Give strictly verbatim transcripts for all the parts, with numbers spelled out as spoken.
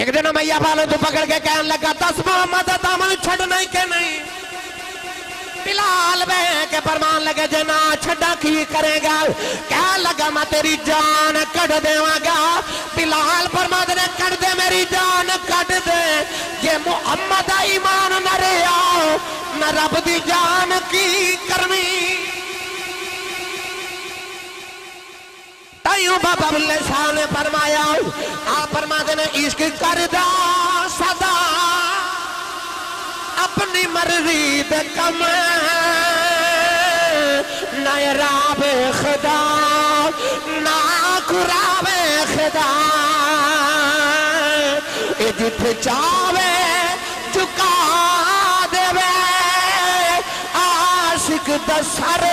एक दिन मैया बालों तू पकड़ के कहने लगा दस मोहम्मद दामन छोड़ नहीं के नहीं। बिलाल बह के फरमान लगे जना छड़ा की करेगा क्या लगा मैं तेरी जान कट देवांगा। बिलाल फरमाद ने कट दे मेरी जान कट दे ये मोहम्मद ईमान न रे आओ न रब दी जान की करनी। ताइयों बाबा बुल्ले शाह ने फरमाया आप फरमाते ने इश्क कर दा सदा अपनी मर्जी पे कम नायराब खुदा ना कुराब खुदा जिथे चावे चुका देवे आशिक दशर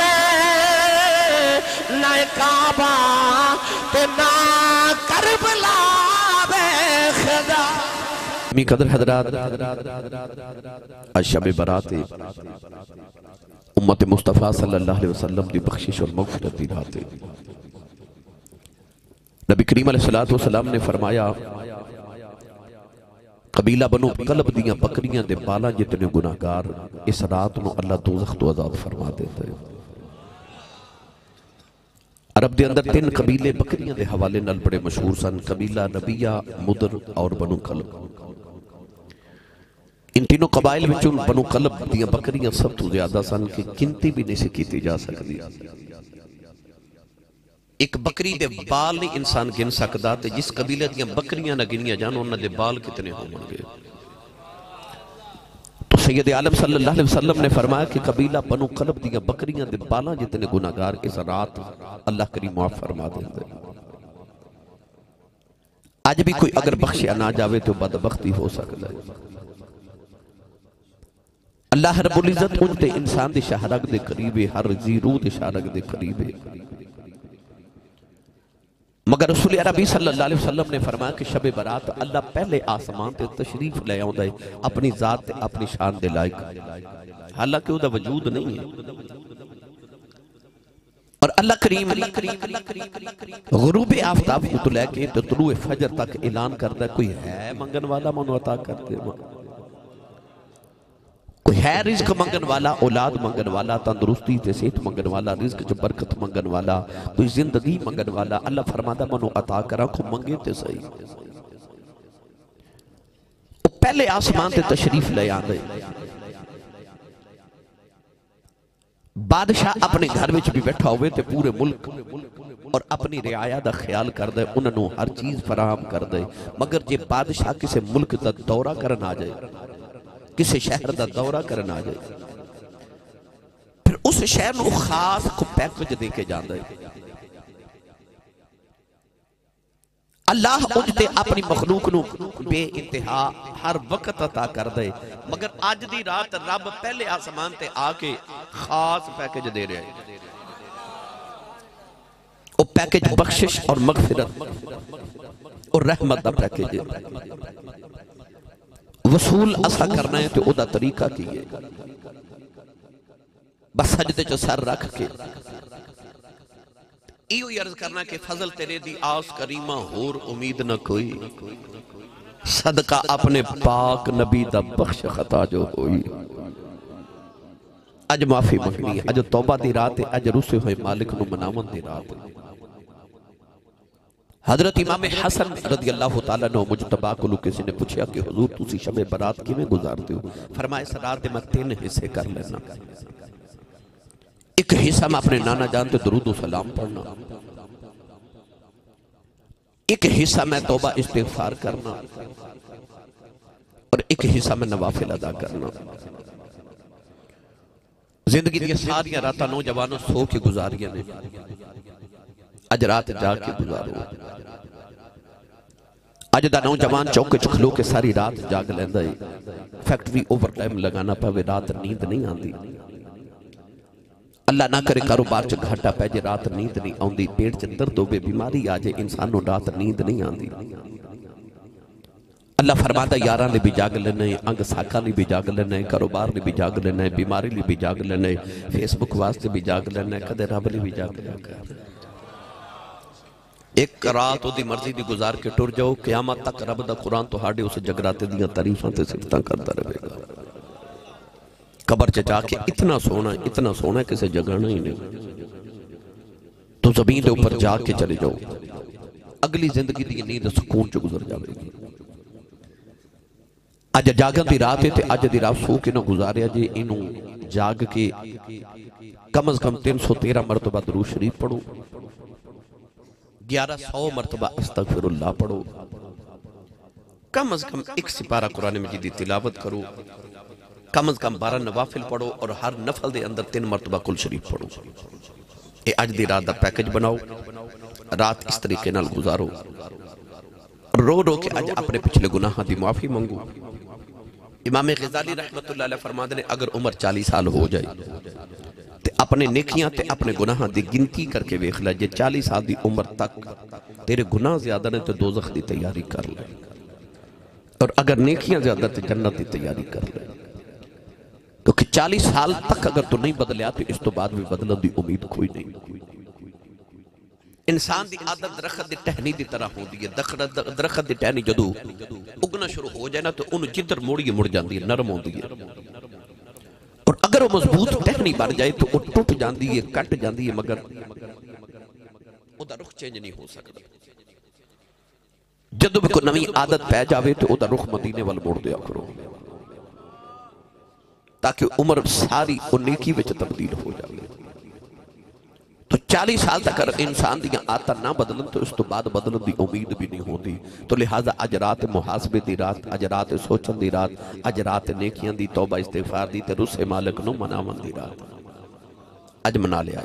नाय काबा ते ना करबला बेखदा। मी कदर हजरात अशबे बराते उम्मत मुस्तफा सल्लल्लाहु अलैहि वसल्लम दी बख्शिश और मगफिरत दी राते। नबी करीम अलैहिस्सलातु वसलाम ने फरमाया कबीला बनो कलब दियां बकरियां दे बाला जितने गुनाहगार इस रात नु अल्लाह दोज़ख तो आजाद फरमा देता है। अरब के अंदर तीन कबीले बकरियां के हवाले नाल बड़े मशहूर सन कबीला नबिया मुदर और बनु कलब। इन तीनों कबाइल विचों बनु कलब दी बकरियां सब तो ज्यादा सन कि गिनती भी नहीं की जा सकती। एक बकरी के बाल नहीं इंसान गिन सकता तो जिस कबीले दी बकरियां ना गिनिया जान उन्होंने दे बाल कितने होंगे। सैयद आलम सल्लल्लाहु अलैहि वसल्लम ने फरमाया कि कबीला बनु कलब दिया बकरियां दे बाला जितने गुनाहगार इस रात अल्लाह करीम माफ फरमा देते। आज भी कोई अगर बख्शिया ना जावे तो बदबख्ती हो सकता है। अल्लाह रब्बुल इज्जत उनते इंसान दी शहरग दे करीब है हर जीरू दी शहरग दे करीब है। मगर रसूल अरबी सल्लल्लाहु अलैहि वसल्लम ने फरमाया कि शब बरात अल्लाह पहले आसमान ते तशरीफ ले आंदा है अपनी जात ते अपनी शान दे लायक हालांकि ओदा वजूद नहीं है। और अल्लाह करीम गुरूब आफताब तो लेके तो तुलूए फजर तक ऐलान करता है कोई है मंगन वाला मनु अता कर दे कोई है रिज्क मंगन वाला औलाद मंगन वाला तंदुरुस्ती ते सेहत मंगन वाला रिज्क च बरकत मंगन वाला कोई जिंदगी मंगन वाला अल्लाह फरमादा मनो अता करा को मंगे ते सही। वो पहले आसमान ते तशरीफ ले आंदे। बादशाह अपने घर में भी बैठा होवे ते पूरे मुल्क और अपनी रियाया का ख्याल कर दे उन्होंने हर चीज फराहम कर दे। मगर जे बादशाह किसी मुल्क का दौरा करन आ जाए किसी शहर का दौरा करना आ जाए फिर उस शहर को खास को पैकेज दे के जाता है। अल्लाह उनते अपनी मखलूक नू बे इंतहा हर वक्त अता कर दे। मगर आज दी रात रब पहले आसमान ते आके खास पैकेज दे रहा है। वो पैकेज बख्शिश और मगफिरत और रहमत का पैकेज है। वसूल असा करना है तो उदा तरीका की है बस सजदे च सर रख के इयो अर्ज करना कि फजल तेरे दी आस करीमा होर उम्मीद न कोई सदका अपने पाक नबी दा बख्श खता जो होई। अज माफी मंगनी है अज तौबा दी रात है अज रुसे हुए मालिक नु मनावन दी रात है। हजरत इमाम हसन रज़ी अल्लाह तआला अन्हु मुजतबा को किसी ने पूछा कि हुजूर तुसी शब बरात किवें गुजारते हो। फरमाया इस रात दे मैं तीन हिस्से कर लेना एक हिस्सा मैं अपने नाना जान ते दुरूद सलाम पढ़ना एक हिस्सा मैं तौबा इस्तिगफार करना और एक हिस्सा मैं नवाफिल अदा करना। जिंदगी दी सारियां रातां नौजवानों सो के गुजारियां ने अज रात जाके गुजारो। अज दा नौजवान चौके च खलो के सारी रात जाग लैंदा है फैक्ट्री ओवर टाइम लगाना पवे रात नींद नहीं आती। अल्लाह ना करे कारोबार च घाटा पै जे रात नींद नहीं आती पेट च दर्द होवे बीमारी आ जाए इंसानों रात नींद नहीं आती। अल्लाह फरमाता यारा ने भी जाग लेने अंग साका ने भी जाग लेने कारोबार ने भी जाग लेने बीमारी ने भी जाग लेने फेसबुक वास्ते भी जाग लेने कदे रब ने भी जाग लेना। एक रात उसकी मर्जी की गुजार के टुर जाओ, क्यामत तक रब का कुरान तुहाडे उस जगराते दियां तारीफां ते सिफतां करता रहेगा। कबर च जाके इतना सोहना, इतना सोहना किसी जगह ही नहीं, तो जमीन के ऊपर जाके चले जाओ, अगली जिंदगी की नींद सुकून च गुजर जाएगी। अज जागन की रात है, अज की रात सो के ना गुजारिया जी, इनू जाग के कम अज कम तीन सौ तेरह मरतबा दुरूद शरीफ पढ़ो, ग्यारह सौ मरतबा अस्तगफिरुल्लाह पढ़ो, कम अज कम एक सिपारा कुरान मजीद की तिलावत करो, कम अज कम बारह नवाफिल पढ़ो और हर नफल के अंदर तीन मरतबा कुल शरीफ पढ़ो। ये अज की रात का पैकेज बनाओ, रात इस तरीके नाल गुजारो, रो रो के अज अपने पिछले गुनाह की माफी मंगो। इमाम ग़ज़ाली रहमतुल्लाह अलैह फरमाते हैं, अगर उम्र चालीस साल हो जाए तो अपने नेकियां ते अपने गुनाह की गिनती करके वेख लै, जे चालीस साल की उम्र तक तेरे गुनाह ज्यादा ने तो दोज़ख की तैयारी कर ले, और अगर नेकियां ज्यादा तो जन्नत की तैयारी कर ले, क्योंकि चालीस साल तक अगर तू नहीं बदलिया तो इस तो बाद भी बदलने की उम्मीद कोई नहीं। इंसान की आदत दरखत की टहनी की तरह होती है, दरखत की टहनी जदू उगना शुरू हो जाए ना तो उन्हें जिधर मोड़िए मुड़ जाती है, नरम होती है, और अगर वो मजबूत टहनी बन जाए तो वो टूट जाती है, कट जाती है, मगर उसका रुख चेंज नहीं हो सकता। जदों भी कोई नवी आदत पै जाए तो उसका रुख मदीने वाल मोड़ दिया करो, ताकि उम्र सारी नेकी में तब्दील हो जाए। तो चालीस साल तक अगर इंसान दी आदत ना बदलन तो इस तो बाद बदलन की उम्मीद भी नहीं होती। तो लिहाजा अज रात मुहासबे की रात, अज रात सोचन की रात, अज रात नेकियां दी, तौबा इस्तिगफार दी ते रुस्से मालिक नूं मनावन दी रात अज मना लिया।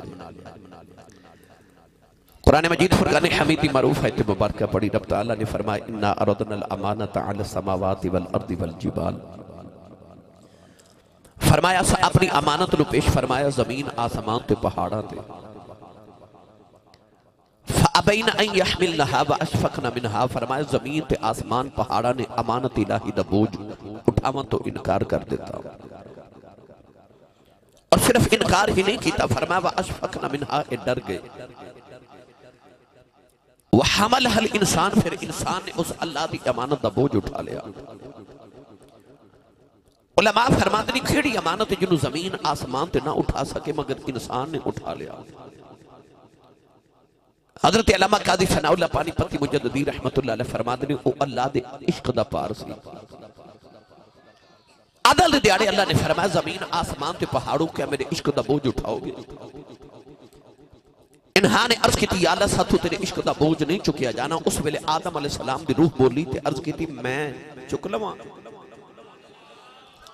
कुरान मजीद फुरकान हमीद की मारूफ आयत मुबारक पढ़ी, रब तआला ने फरमाया, इन्ना अरदना अल अमानत अल समावाति वल अर्दि वल जिबाल। फरमाया अपनी अमानत नूं पेश फरमाया जमीन, आसमान ते पहाड़ां ते। अबैन अन यहमिलनहा व अशफकना मिनहा। फरमाया जमीन ते आसमान पहाड़ा ने अमानत इलाही दा बोझ उठावन तो इनकार कर देता, और सिर्फ इनकार ही नहीं किया, फरमाया व अशफकना मिनहा, ए डर गए। व हमलहा अल इंसान, फिर इंसान ने उस अल्लाह की अमानत दा बोझ उठा लिया। उलमा फरमाते ने केड़ी अमानत जिन्हों जमीन आसमान ते ना उठा सके मगर इंसान ने उठा लिया। हज़रत अल्लामा काज़ी सनाउल्लाह पानीपति मुजद्ददी रहमतुल्लाह अलैह फरमाते ने, ओ अल्लाह दे इश्क दा पार सी। अदल दे दिहाड़े अल्लाह ने फरमाया जमीन आसमान ते पहाड़ों क्या मेरे इश्क दा बोझ उठाओगे? इन्होंने अर्ज की या अल्लाह साथों तेरे इश्क दा बोझ नहीं चुकिया जाना। उस वेले आदम अलैहिस्सलाम दी रूह बोली ते अर्ज की मैं चुक लवां।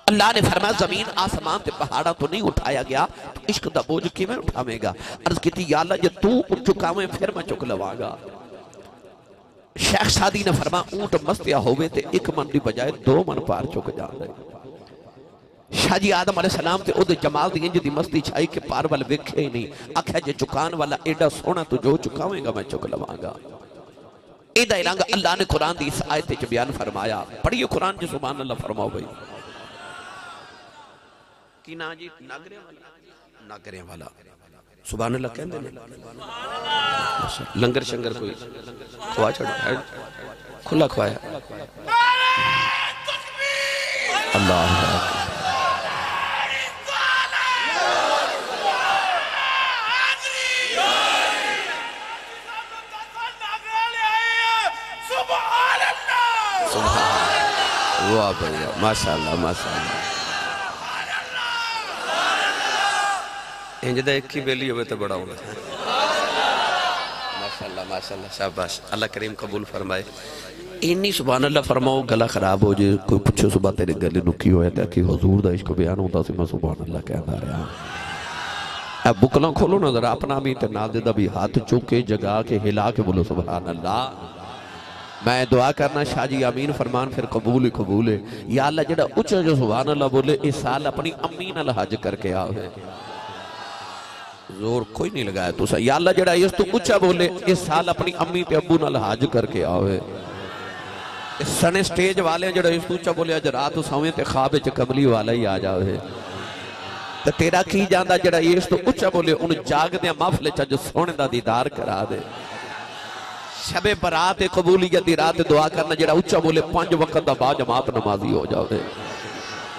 अल्लाह ने फरमाया जमीन आसमान ते पहाड़ा तो नहीं उठाया गया, तो इश्क दा बोझ किवें उठावेगा? अर्ज कीती या अल्लाह जे तू चुकावें फिर मैं चुक लवांगा। शेख सादी ने फरमाया ऊंट मस्तिया होवे ते एक मन दी बजाय दो मन पार चुक जांदा है। शाहजी आदम अलैहिस्सलाम ते ओदे जमाल दी इंज दी मस्ती छाई के पार वाल वेखे ही नहीं। आख्या जे चुकान वाला एडा सोहना तू जो चुकावेगा मैं चुक लवांगा। एदा इलांगा अल्लाह ने कुरान दी इस आयत च बयान फरमाया। पढ़िए कुरान जी, सुभान अल्लाह फरमाओ भाई। कि ना जी नागरे वाला, नागरे वाला सुभान अल्लाह कहंदे ने। लंगर शंगर कोई खवा छड़ा, खुला खवाया। अल्लाह वाह भैया, माशाल्लाह माशाल्लाह। इंज दा एक ही बेली होवे तो बड़ा होवे। माशाल्लाह माशाल्लाह, शाबाश, अल्लाह करीम कबूल फरमाए। इन्नी सुभान अल्लाह फरमाओ, गला खराब हो जाए, कोई पूछो सुबह तेरे गले नु की होया ते कि हुजूर दा इश्क बयान होंदा सी, मैं सुभान अल्लाह कहंदा रहा। अब बुकला खोलो ना जरा, अपना भी ते नादे दा भी हाथ चुके जगा के हिला के बोलो सुभान अल्लाह। मैं दुआ करना शाहजी अमीन फरमान फिर कबूल ही कबूल है। या अल्लाह जेड़ा उच्चा जो सुभान अल्लाह बोले इस साल अपनी अम्मी नाल हज करके आवे। जोर कोई नहीं लगाया तुसा। या अल्लाह जेड़ा इस तू उच्चा बोले इस साल अपनी अम्मी ते अब्बू नाल हज करके आवे। इस सने स्टेज वाले जेड़ा इस तू उच्चा बोले अज रात सोवे ते ख्वाब च कमली वाला ही आ जावे। ते तेरा की जांदा जेड़ा इस तू उच्चा बोले उन जागदे महफिल च अज सोहणे दा दीदार करा दे। शबे बरात कबूलियत दी रात दुआ करना जेड़ा उच्चा बोले पांच वक्त दा बा जमात नमाजी हो जावे।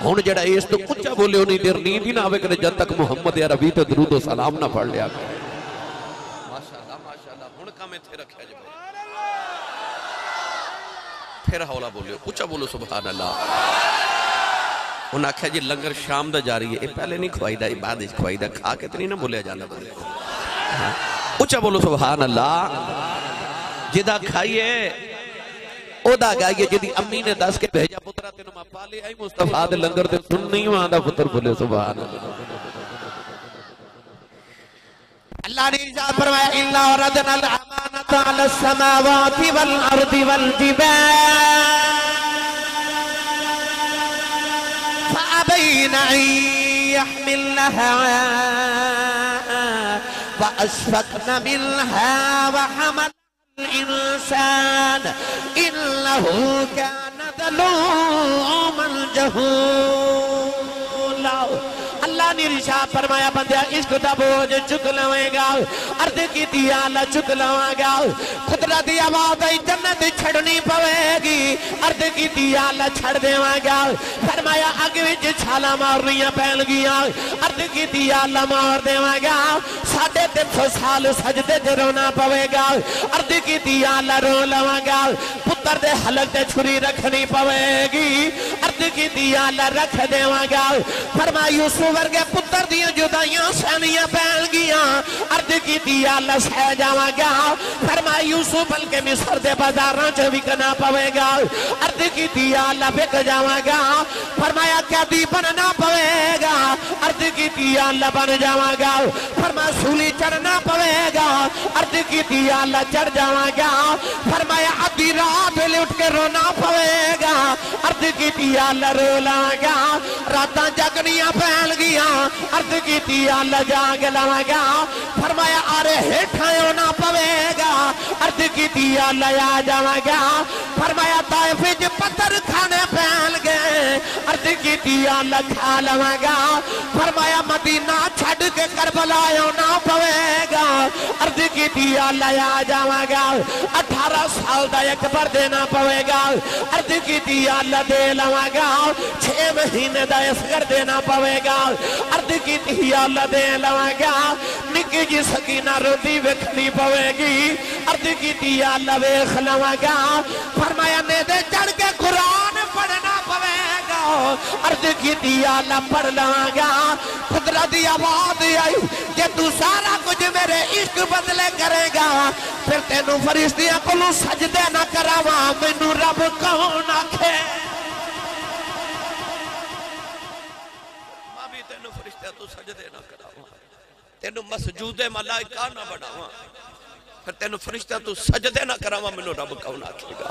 हुण जेड़ा इस तो उच्चा बोले उन्हीं देर नींद ही ना आवे करे जद तक मुहम्मद अरबी ते दुरूद और सलाम ना पढ़ लिया करे। माशाल्लाह माशाल्लाह हुण कम इथे रखया जे फिर हौला बोलियो उच्चा बोलो सुभान अल्लाह। उन्हें आख्या जी लंगर शाम का जारी है, यह पहले नहीं खुआईदा बाद खुआईदा, खा के तो नहीं ना बोलिया जाना बंदे को। उच्चा बोलो सुभान अल्लाह। जिदा खाइए ओदा गाइए, जिदी अम्मी ने दस के भेजा पुत्रा तेनों मां पाले आई मुस्तफा दे लंगर ते सुन नहीं आंदा पुत्र बोले सुभान अल्लाह। ने इजाज़त फरमाया इन्ना रदना अल अमानत अल समावाति वल अर्दि वल जिबाल फअबैन अन यहमिलनहा वअशफक़्न मिनहा वहमल इंसान इन्नहु कान ज़लूमन जहूला। अल्लाह ने इरशाद फरमाया बंदिया इश्क दा बोझ चुक लवेगा, अर्ज कीती आला चुक लवांगा, कुदरत दी आवाज़ आई जन्नत छड़नी पवेगी, अर्ज कीती आला छड़ देवांगा। फरमाया अग विच छाला मारनियां पैणगियां, अर्ज कीती आला मार देवांगा, साढ़े तीन सौ साल सजदे च रोना पवेगा, अर्ज कीती आला रो लवांगा, पुत्तर दे हलक ते छुरी रखनी पवेगी, अर्ज कीती आला रख देवांगा। फरमाया वर्गे पुत्तर दिया जुदाइयां सहनियां पैन गियां, अर्ज कीती आला सह जावांगा। फरमाया यूसुफ बल्कि मिस्र दे बाजारां च विकना पवेगा, अर्ज कीती आला विक जावांगा। फरमाया कैदी बनना पवेगा, अर्ज कीती आला बन जावांगा। फरमाया सूली चढ़ना पवेगा, अर्ज कीती आला चढ़ जावांगा। फरमाया अद्धी रात वेले उठ के रोना पवेगा, अर्ज कीती आला रो लावांगा। रातां जगनियां पैन अर्ज कीती आला जाग लवांगा। फरमाया आरे हेठा होना पवेगा, अर्ज कीती आला आ जावांगा। फरमाया ताइफ च पत्थर खाने पैन गए, अर्ज कीती आला खा लवांगा। फरमाया मदीना छड़ के करबला होना पवेगा, अर्ज कीती आला आ जावांगा। अठारह साल का एक भर देना पवेगा, अर्ज कीती आला दे लवांगा। छे महीने का इसगर देना पवेगा, अर्ज कीती आला दे लवांगा। निक्की जी सकीना रोती वेखनी पवेगी, अर्ज कीती आला वेख लवांगा। फरमाया नेड़े चढ़ के कुरान पढ़ना पवेगा, अर्ज कीती आला पढ़ लवांगा। खुदरा दी आवाज आई जे तू सारा कुछ मेरे इश्क बदले करेगा, फिर तेनू फरिश्तियां कोलों सजदे ना करावा, मैनू रब कौन आखे। तेन मसजूदे मलाइका ना बनावा, फिर तेन फरिश्ता तू सजदे ना करावा, मैनू रब कौन आखेगा।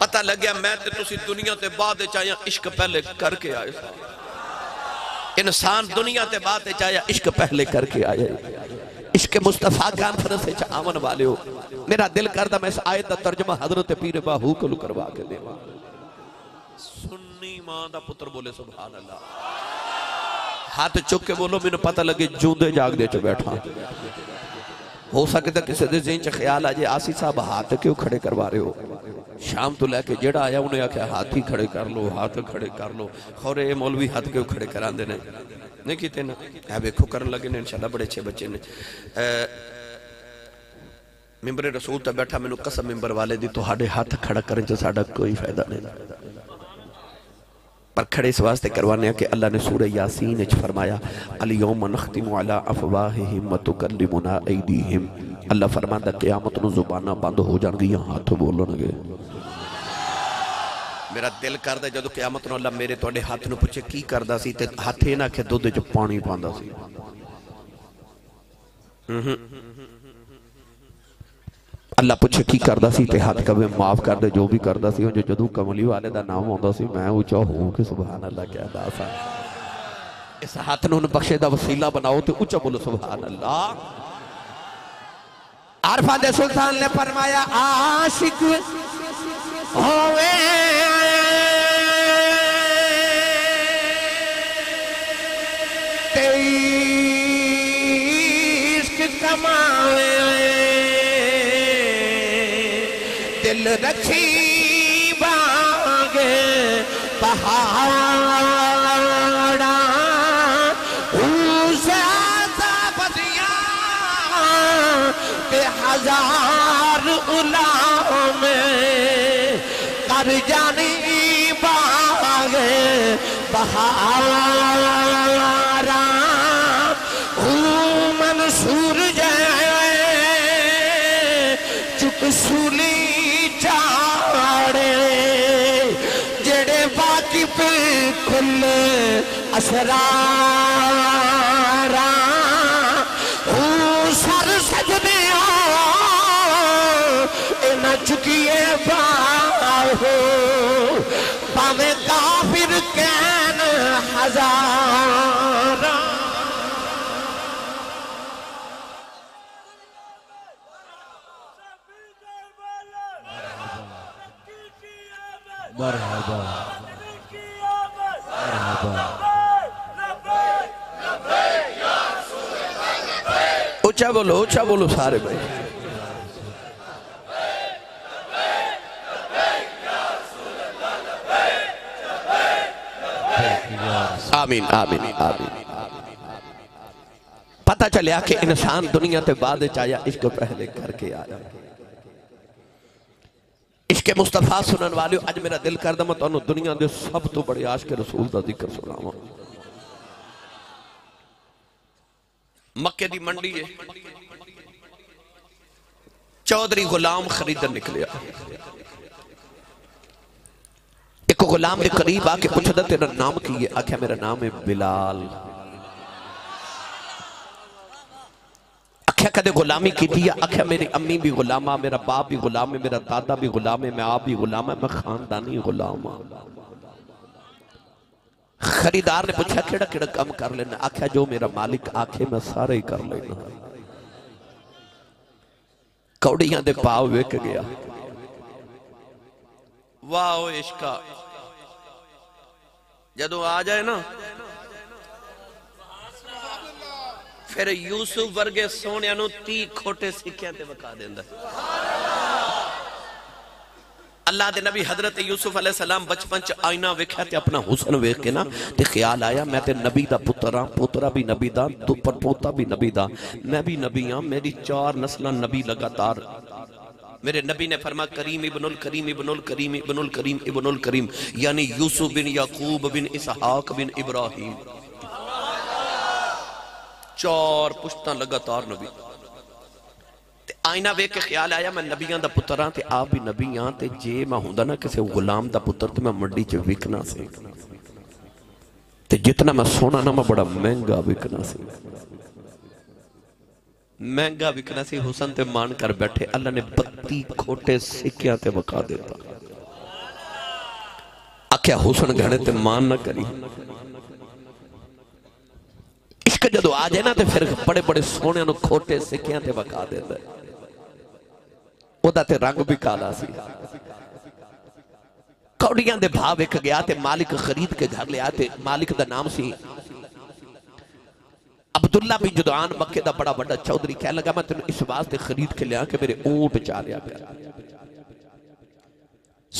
पता लग्या मैं ते तुसी दुनिया ते बाद च आया, इश्क पहले करके आए। इंसान दुनिया ते बाद च आया, इश्क पहले करके आए। इश्क मुस्तफा कॉन्फ्रेंस च आवन वाले हो, मेरा दिल करदा मैं इस आयत दा तर्जुमा हजरत पीर बाहू कोल करवा के देवां। सुन्नी मां दा पुत्र बोले सुभान अल्लाह। हाथ चुक के बोलो मैनू पता लगे जूंदे जागदे च बैठा। हो सकता किसी दे ज़हन च ख्याल आ जाए आसी साहब हाथ क्यों खड़े करवा रहे हो। शाम तो लैके जेड़ा आया उन्हें आख्या हाथ ही खड़े कर लो, हाथ खड़े कर लो। खौरे मौलवी हाथ क्यों खड़े करांदे ने नहीं कीते ना, ऐ वेखो करन लगे ने। इंशाल्लाह बड़े अच्छे बच्चे ने। मिंबरे रसूल ते बैठा, मैनू कसम मिंबर वाले दी तुहाडे हाथ खड़ा करन च साडा कोई फायदा नहीं, पर खड़े इस वास्ते करवाने कि अल्लाह ने सूरह यासीन च फरमाया अल-यौम नख्तिमु अला अफवाहिहिम व तुकल्लिमुना ऐदीहिम। अल्लाह फरमांदा क़यामत नूं ज़ुबानां बंद हो जाणगियां, हाथ बोलणगे। मेरा दिल करदा जदों क़यामत नूं अल्लाह मेरे तुहाडे हत्थ नूं पुछे की करदा सी, ते हत्थ इह ना आखे दुध च पानी पांदा सी। अल्लाह पूछे की करदा सी ते हाथ कवे माफ कर दे जो भी करदा सी। जो जदू कमली वाले दा नाम आंदा सी मैं ऊंचा हो के सुभान अल्लाह क्या दास है। इस हाथ नूं बख्शे दा वसीला बनाओ ते ऊंचा बोलो सुभान अल्लाह। आरफा दे सुल्तान ने फरमाया आशिक होवे ते इश्क कमावे दिल रखी बाग पहाड़ा बदिया के हजार उला में कर जानी बाग पहाड़ा मंसूर सूली चाड़े जेड़े बाकी पे खुले असरारा सर सजने इना चुकिए बाहो भावे काफिर कैन हजारा। मरहबा ऊंचा बोलो ऊंचा बोलो सारे भाई। आमीन आमीन आमीन। पता चलिया कि इंसान दुनिया ते बाद आया, इसको पहले करके आया। इश्क़ मुस्तफा सुनने वाले अज मेरा दिल करता मैं तुहानू दुनिया के सब तो बड़े आशिक़ रसूल का जिक्र सुनावां। मक्के दी मंडी है, चौधरी गुलाम खरीदन निकलिया। एक गुलाम के करीब आके पूछदा तेरा नाम की है? आख्या मेरा नाम है बिलाल। आख्या कदे गुलामी की थी? आख्या मेरी अम्मी भी गुलामा, मेरा बाप भी गुलाम है, मेरा दादा भी गुलाम है, मैं आप भी गुलाम है, मैं खानदानी गुलाम। खरीदार ने पूछा केड़ा केड़ा काम कर लेना? आख्या जो मेरा मालिक आखे मैं सारे ही कर लेना। कौड़ियां दे पाव विक गया। वाह इश्का जदों आ जाए ना फिर यूसुफ वर्गे सोने ती खोटे सिक्किया ते बका देंदा। अल्लाह दे नबी हजरत यूसुफ अलैहि सलाम बचपन च आईना वेख्या ते अपना हुस्न वेख के ना ते ख्याल आया मैं ते नबी दा पुत्तरा, पोतरा भी नबी दा, परपोता भी नबी दा, मैं भी नबी हां, मेरी चार नस्लां नबी लगातार। मेरे नबी ने फरमा करीम इब्नुल करीम इब्नुल करीम इब्नुल करीम इब्नुल करीम यानी यूसुफ बिन याकूब बिन इसहाक बिन इब्राहिम, चार पुश्ता लगातार नबी। आईना वेख के ख्याल आया मैं नबियां दा पुत्तर हां ते आप भी नबी हां ते जे मैं हुंदा ना किसी गुलाम दा पुत्तर ते मैं मंडी च विकना सी ते जितना मैं सोना ना मैं बड़ा महंगा विकना सी, महंगा विकना सी। हुसन ते मान कर बैठे, अल्लाह ने बत्ती खोटे सिक्किया ते वका देता। आख्या हुसन घणे ते मान ना करी। इश्क जदों आ जाए ना तो फिर बड़े बड़े सोहणे नूं खोटे सिक्कियां ते वका देंदा। ओहदा ते रंग भी काला सी। कौड़ियां दे भाव विक गया ते मालिक खरीद के घर लिया ते मालिक दा नाम सी अब्दुल्ला बिन जुदान। मक्के दा बड़ा बड़ा चौधरी कह लगा मैं तेन इस वास्ते खरीद के लिया कि मेरे ऊंट चा लिया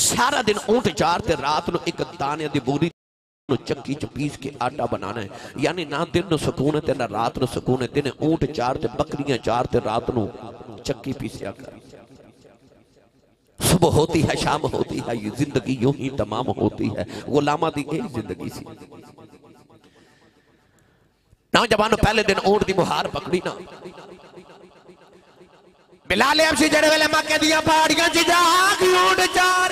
सारा दिन ऊंट चार ते रात नूं एक दाने दी बोरी चक्की च पीस के आटा बनाना है। यानी ना दिन नूं सुकून ते ना रात नूं सुकून है। दिन ऊंट चार ते बकरियां चार ते रात नूं चक्की पीसिया कर। सुबह होती है शाम होती है, ये जिंदगी यूं ही तमाम होती है। गुलामा दी यही जिंदगी सी। नौजवानों पहले दिन ऊंट दी मुहार पकड़ी ना बिलाल हबशी जड़े वेले मक्के दी पहाड़ियां च जाग ऊंट चार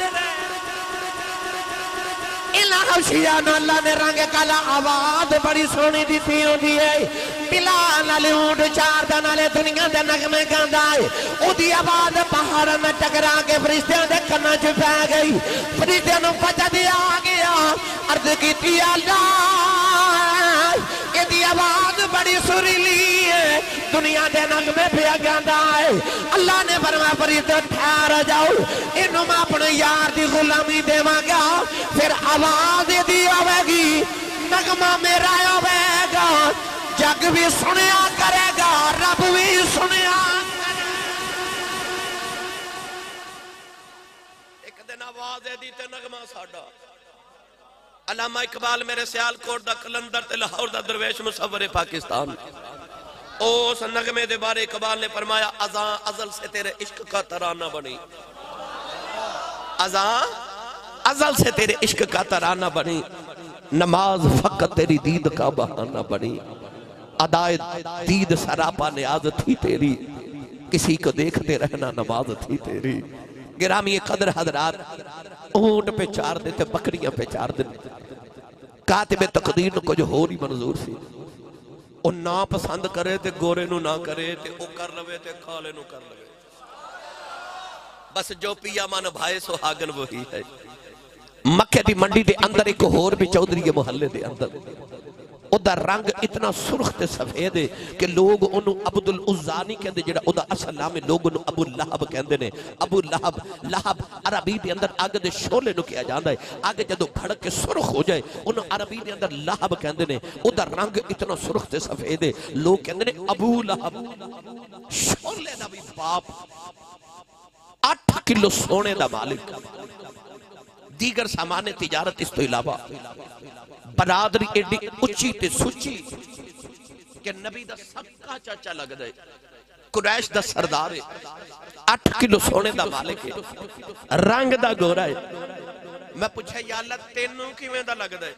इला हबशिया नु अल्लाह ने रंग काला आवाज बड़ी सोहनी दिती हुंदी है। बिलाल नाले ऊंट चार दा नाले दुनिया दे नगमे गांदा है। ओदी आवाज पहाड़ां नाल टकरा के फरिश्तियां दे कन्नां च पै गई। फरिश्तियां नु पता ते आ गया। अर्ज कीती अल्लाह इहदी आवाज बड़ी सुरीली है, दुनिया दे नगमे पिया गांदा है। अल्लाह ने फरमाया फरिश्ते ठहर जाओ, इहनू मैं अपने यार दी गुलामी देवांगा। फिर आवाज इहदी आवेगी, नगमा मेरा आवेगा, जग भी सुनिया करेगा, रब भी सुनिया। आज़ादी ते नगमा साडा। अलामा इकबाल मेरे सियालकोट दा कलंदर ते लाहौर दा दरवेश मुसव्वर पाकिस्तान। उस नगमे दे बारे इकबाल ने फरमाया, अज़ां अज़ल से तेरे इश्क का तराना बनी, अज़ां अज़ल से तेरे इश्क का तराना बनी, नमाज फकत तेरी दीद का बहाना बनी, अदाए दीद सरापा नियाज थी तेरी, किसी को देखते रहना नमाज थी तेरी। गिरामी कदर हजरात, ऊंट पे चार दिन थे, बकरियां पे चार दिन, कातिबे तकदीर कुछ होर ही मंजूर सी। ओ ना पसंद करे ते गोरे नू ना करे, ते ओ कर लवे ते काले नू कर लवे, बस जो पिया मन भाए सुहागन वही है। मक्के दी मंडी दे अंदर एक होर भी चौधरी मोहल्ले दे अंदर, ओदा रंग इतना सुर्ख ते सफेद है कि लोग ओनू अब्दुल उज़्ज़ा नहीं कहंदे, जेड़ा ओदा असल नाम है लोग ओनू अबू लहब कहंदे ने। अबू लहब, लहब अरबी दे अंदर अग दे शोले नू कहा जांदा है। अग जदों भड़क के सुर्ख हो जाए ओनू अरबी दे अंदर लहब कहंदे ने। ओदा रंग इतना सुर्ख ते सफेद है लोग कहंदे ने अबू लहब। शोले दा भी बाप, आठ किलो सोने दा मालिक, दीगर सामाने तिजारत इस तो इलावा, बरादरी एडी उची ते सुची के नबी दा सबका चाचा लग जाए, कुरैश दा सरदार है, आठ किलो सोने दा मालिक है, रंग दा गोरा है। मैं पूछा, या अल्लाह तेनू किवें दा लगदा है?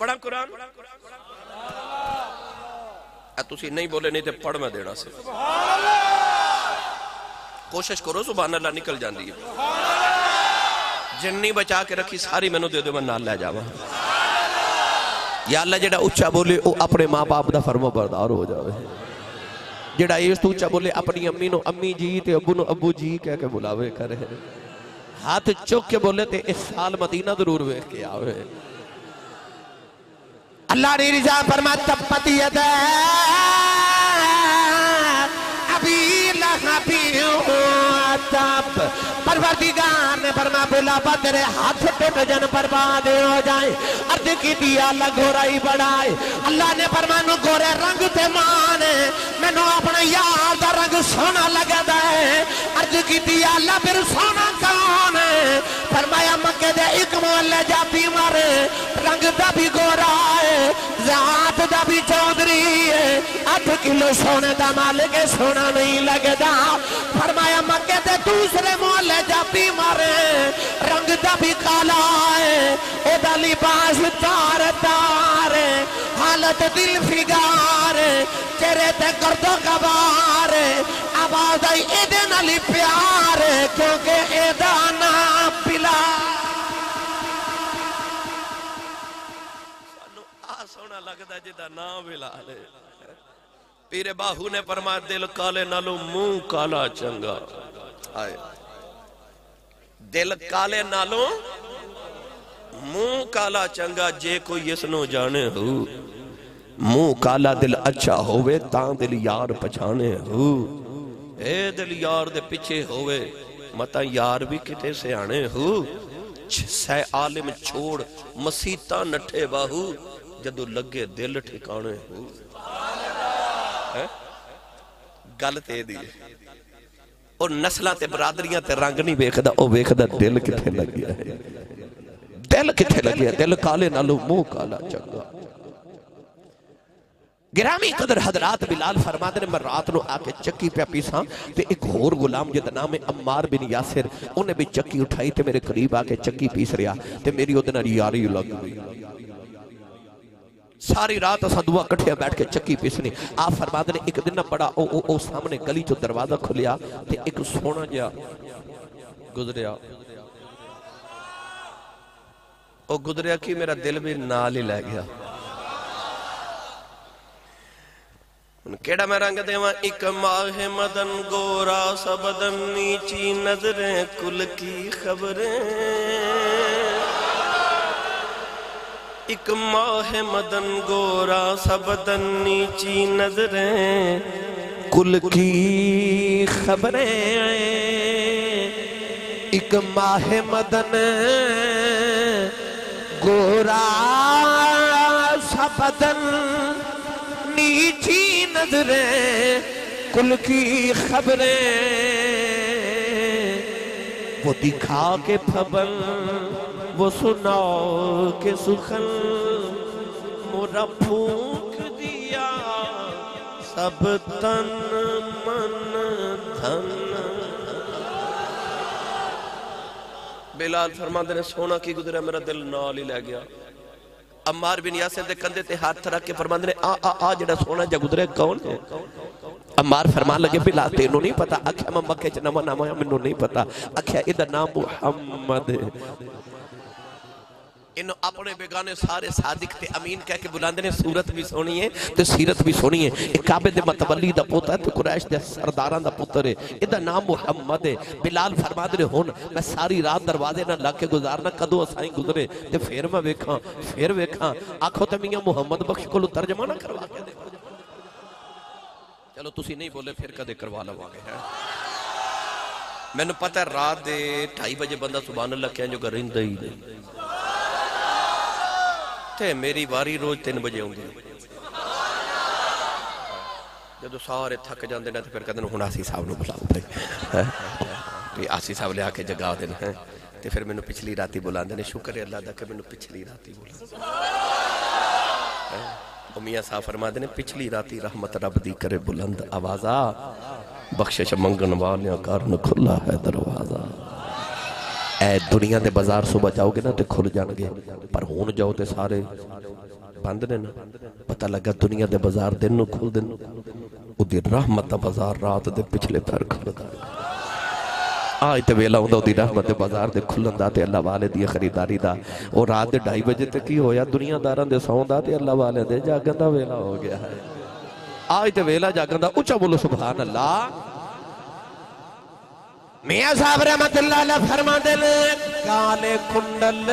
पढ़ा कुरान, तुसी नहीं बोले, नहीं ते पढ़ मैं देना सी। कोशिश करो, सुभान अल्लाह निकल जांदी है। जिन्नी बचा के रखी सारी मैनू दे दो, मैं नाल लै जावां। या अल्लाह, जेड़ा उच्चा बोले वह अपने माँ बाप का फर्मो बरदार हो जाए, जेड़ा इस तू उच्चा बोले अपनी अम्मी नो अम्मी जी ते अबू नो अबू जी कह के बुलावे करे, हाथ चुक के बोले ते इस साल मदीना जरूर वेख के आवे। अल्लाह री रज़ा फरमा, तब्बत यदा अबी लहब तब, परवरदिगार ने फरमा बुला बदरे हाथ टूट जन बर्बाद हो जाए। अर्ज की दिया गोरा ही बढ़ाए। अल्लाह ने फरमानू गोरे रंग ते मान, मैनू अपने यार दा रंग सोना लगदा है। अर्ज की दिया अल्लाह फिर सोना कौन है? फरमाया मक्के दे एक मोहल्ले जाती मारे, रंग दा भी गोरा है, जात दा भी चौधरी है, आठ किलो सोने दा मालिक, सोना नहीं लगदा। फरमाया मक्के दे दूसरे मोहल्ले जाती मारे, रंग दा भी काला है, ओदा लिबास तार तार है, हालत दिल फिगार है, चेहरे ते गर्दो कबार है, आवाज आई एदे नाल प्यार है, क्योंकि एदा ना पिला। सानू आ सोना लगदा जिदा ना बिलाल है। पीरे बाहू ने फरमाया, दिल काले नालों मुंह काला चंगा। आए दिल काले नालों मुंह काला चंगा, जे कोई इसनों जाने हो। मुंह काला दिल अच्छा होवे तां दिल यार पछाने हो। ए दिल यार दे पिछे होवे मता यार भी किते से आने हो। सै आलिम छोड़ मसीता नठे बाहू, जदों लगे दिल ठिकाने हो। गल ते दी और नस्लां ते बरादरियां ते रंग नहीं वेखदा, ओ वेखदा दिल किथे लग्या है, दिल किथे लग्या। दिल काले नालों मुंह काला चंगा। गिरामी कदर हजरात, बिलाल फरमाते ने, मैं रात को आके चक्की पे पीसा ते एक होर गुलाम जिहदा नाम है अम्मार बिन यासिर, उन्हें भी चक्की उठाई ते मेरे करीब आके चक्की पीस रहा ते मेरी ओहदे नाल यारी लग गई। सारी रात असा दुआ कट्ठे बैठ के चक्की पीसनी। आप फरमाते ने, एक दिन ना बड़ा ओ, ओ, ओ, सामने गली चो दरवाजा खुलिया ते एक सोना जिहा गुजरिया। ओ गुजरिया कि मेरा दिल भी नाल ही लै गया। केड़ा मैं रंग देवा? एक माह मदन गोरा सबदन, नीची नजरें कुल की खबरें। एक माह मदन गोरा सबदन, नीची नजरें कुल की खबरें। एक माह मदन गोरा सबदन, नीची नजरें कुल की खबरें। वो दिखा के खबर वो सुनाओ के सुखन, मोरा फूंक दिया सब तन मन धन। बिलाल फरमाते ने सोना की गुजरा मेरा दिल नाल ही लै गया। अम्मार बिन यासिर दे कंधे ते हाथ रख के फरमाते ने आ आ आ जेड़ा सोना जा गुजरे कौन है? अम्मार फरमान लगे बिलाल तेनों नहीं पता? आख्या मैं मक्के च नवा नवा मैनू नहीं पता। आख्या इहदा नाम मुहम्मद। इन अपने बेगाने सारे सादिक ते अमीन कह के बुलांदे ने। सूरत भी सोनी है ते सीरत भी सोनी है। एक काबे दे मतवली दा पोता है ते कुरैश दे सरदारां दा पुत्र है, इहदा नाम मुहम्मद है। बिलाल फरमांदे ने हुन मैं सारी रात दरवाजे ना लग के गुजारना, कदों असाई गुजरे ते फिर मैं वेखां फिर वेखां। आखो ते मियां मुहम्मद बख्श कोलों तर्जमा ना करवा के देखो। चलो तुसी नहीं बोले फिर कदे करवा लवांगे। है मैनू पता है रात दे ढाई बजे बंदा सुभान अल्लाह कह जो गरिंदा ही नहीं। ते मेरी वारी रोज तीन बजे आती है। जो सारे थक जाते हैं तो फिर कहते हैं हुण आसी साहब नूं बुलाओ भाई। आसी साहब लिया के जगा देना है तो फिर मैंने पिछली रात बुलाते हैं। शुक्र है अल्लाह दा कि मैंने पिछली रात बुला। मियां साहब फरमाते हैं पिछली रात रहमत रब दी करे बुलंद आवाजा, बख्शिश मंगन वालियां कारण खुला है दरवाजा। ऐ दुनिया के बाजार सुबह जाओगे ना तो खुल जाएंगे, पर हुण जाओ तो सारे बंद ने ना। पता लगा दुनिया के बाजार दिन नूं खुल दिन, उहदी रहमत दा बाजार रात दे पिछले पैर खुलदा। आज तो वेला हुंदा उहदी रहमत दे बाजार दे खुलन दा ते अल्लाह वाले दी खरीदारी दा। और रात दे ढाई बजे तक की होया दुनियादारां दे सौण दा ते अल्लाह वाले दे जागण दा वेला हो गया है। आज तो वेला जागण दा। उच्चा बोलो सुभान अल्लाह। मियां साहब रहमतुल्लाह अलैह फरमाते हैं काले कुंडल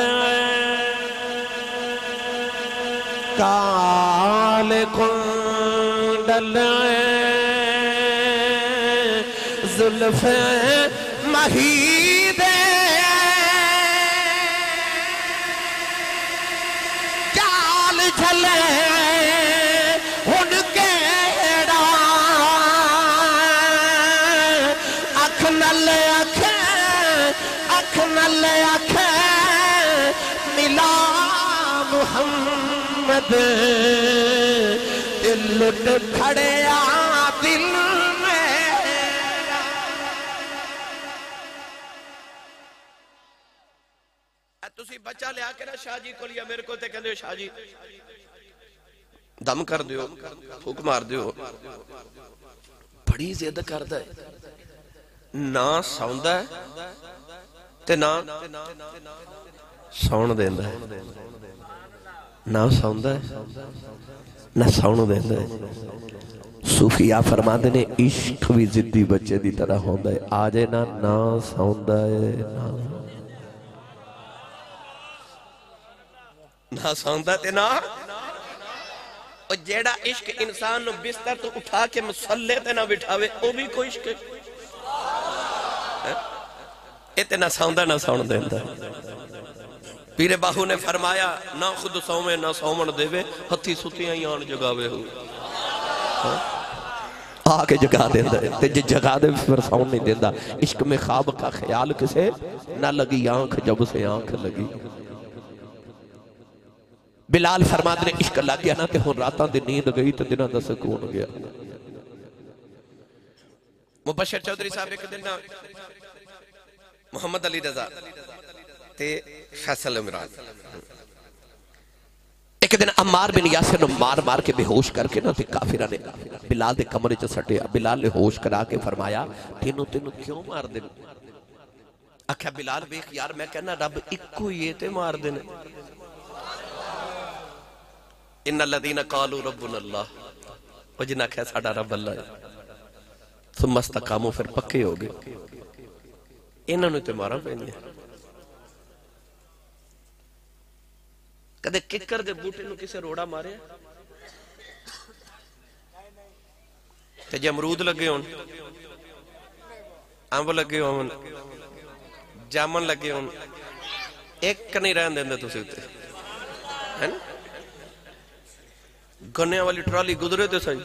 काले कुंडल जुल्फे मही दे चाल चले लुट खड़े दिल में। तुसी बच्चा लिया के ना शाह जी को लिया मेरे को ते कहंदे शाह जी दम कर दियो, फूक मार दियो। बड़ी जिद करदा है ना सौंदा है ते ना सौण देंदा है। ना सौंदा है ना सौण देंदा है। सूफिया फरमाते ने इश्क भी जिद्दी बच्चे की तरह होंदा है। आ जाए ना ना सौंदा है ना ना सौंदा ते ना। और जेड़ा इश्क इंसान नूं बिस्तर तो उठा के मसल्ले ते ना बिठावे ओ भी कोई इश्क है। इते ना सौंदा ना सौण देंदा। पीरे बाहू ने फरमाया ना खुद सौवे ना सौमन देवे, हथी सुतियां ही आन जगावे। हो आके जगा देता है ते जे जगा दे फिर सौन नहीं देता। इश्क में ख्वाब का ख्याल किसे ना लगी आंख जब से आंख लगी। बिलाल फरमाते ने इश्क लग गया ना ते हुण रातां दी नींद गई ते दिनां दा सुकून गया। मुबशर चौधरी साहब एक दिन ना मोहम्मद अली रजा ते फैसल इमरान एक दिन अम्मार बिन यासिर नूं मार मार के बेहोश करके ना ते काफिरा ने बिलाल दे कमरे च सटिया। बिलाल ने होश करा के फरमाया तेनू तेनू क्यों मार दे? आख्या बिलाल वेख यार मैं कहना रब इक्को ही है ते मार देने। इन्नल लदीना कालू रब्बुना अल्लाह, ओ जिन्हां आख्या साडा रब अल्लाह है सुम्मा इस्तकामू फिर पक्के हो गए। इन्हां नूं ते मारा पैंदियां। कदे किकर दे बूटे नूं किसे रोड़ा मारे ते जे अमरूद लगे होण, अंब लगे होण, जामन लगे होण, एक नहीं रहन देंदे तुसीं उत्ते, है ना? गन्ने वाली ट्राली गुजरे तो सही,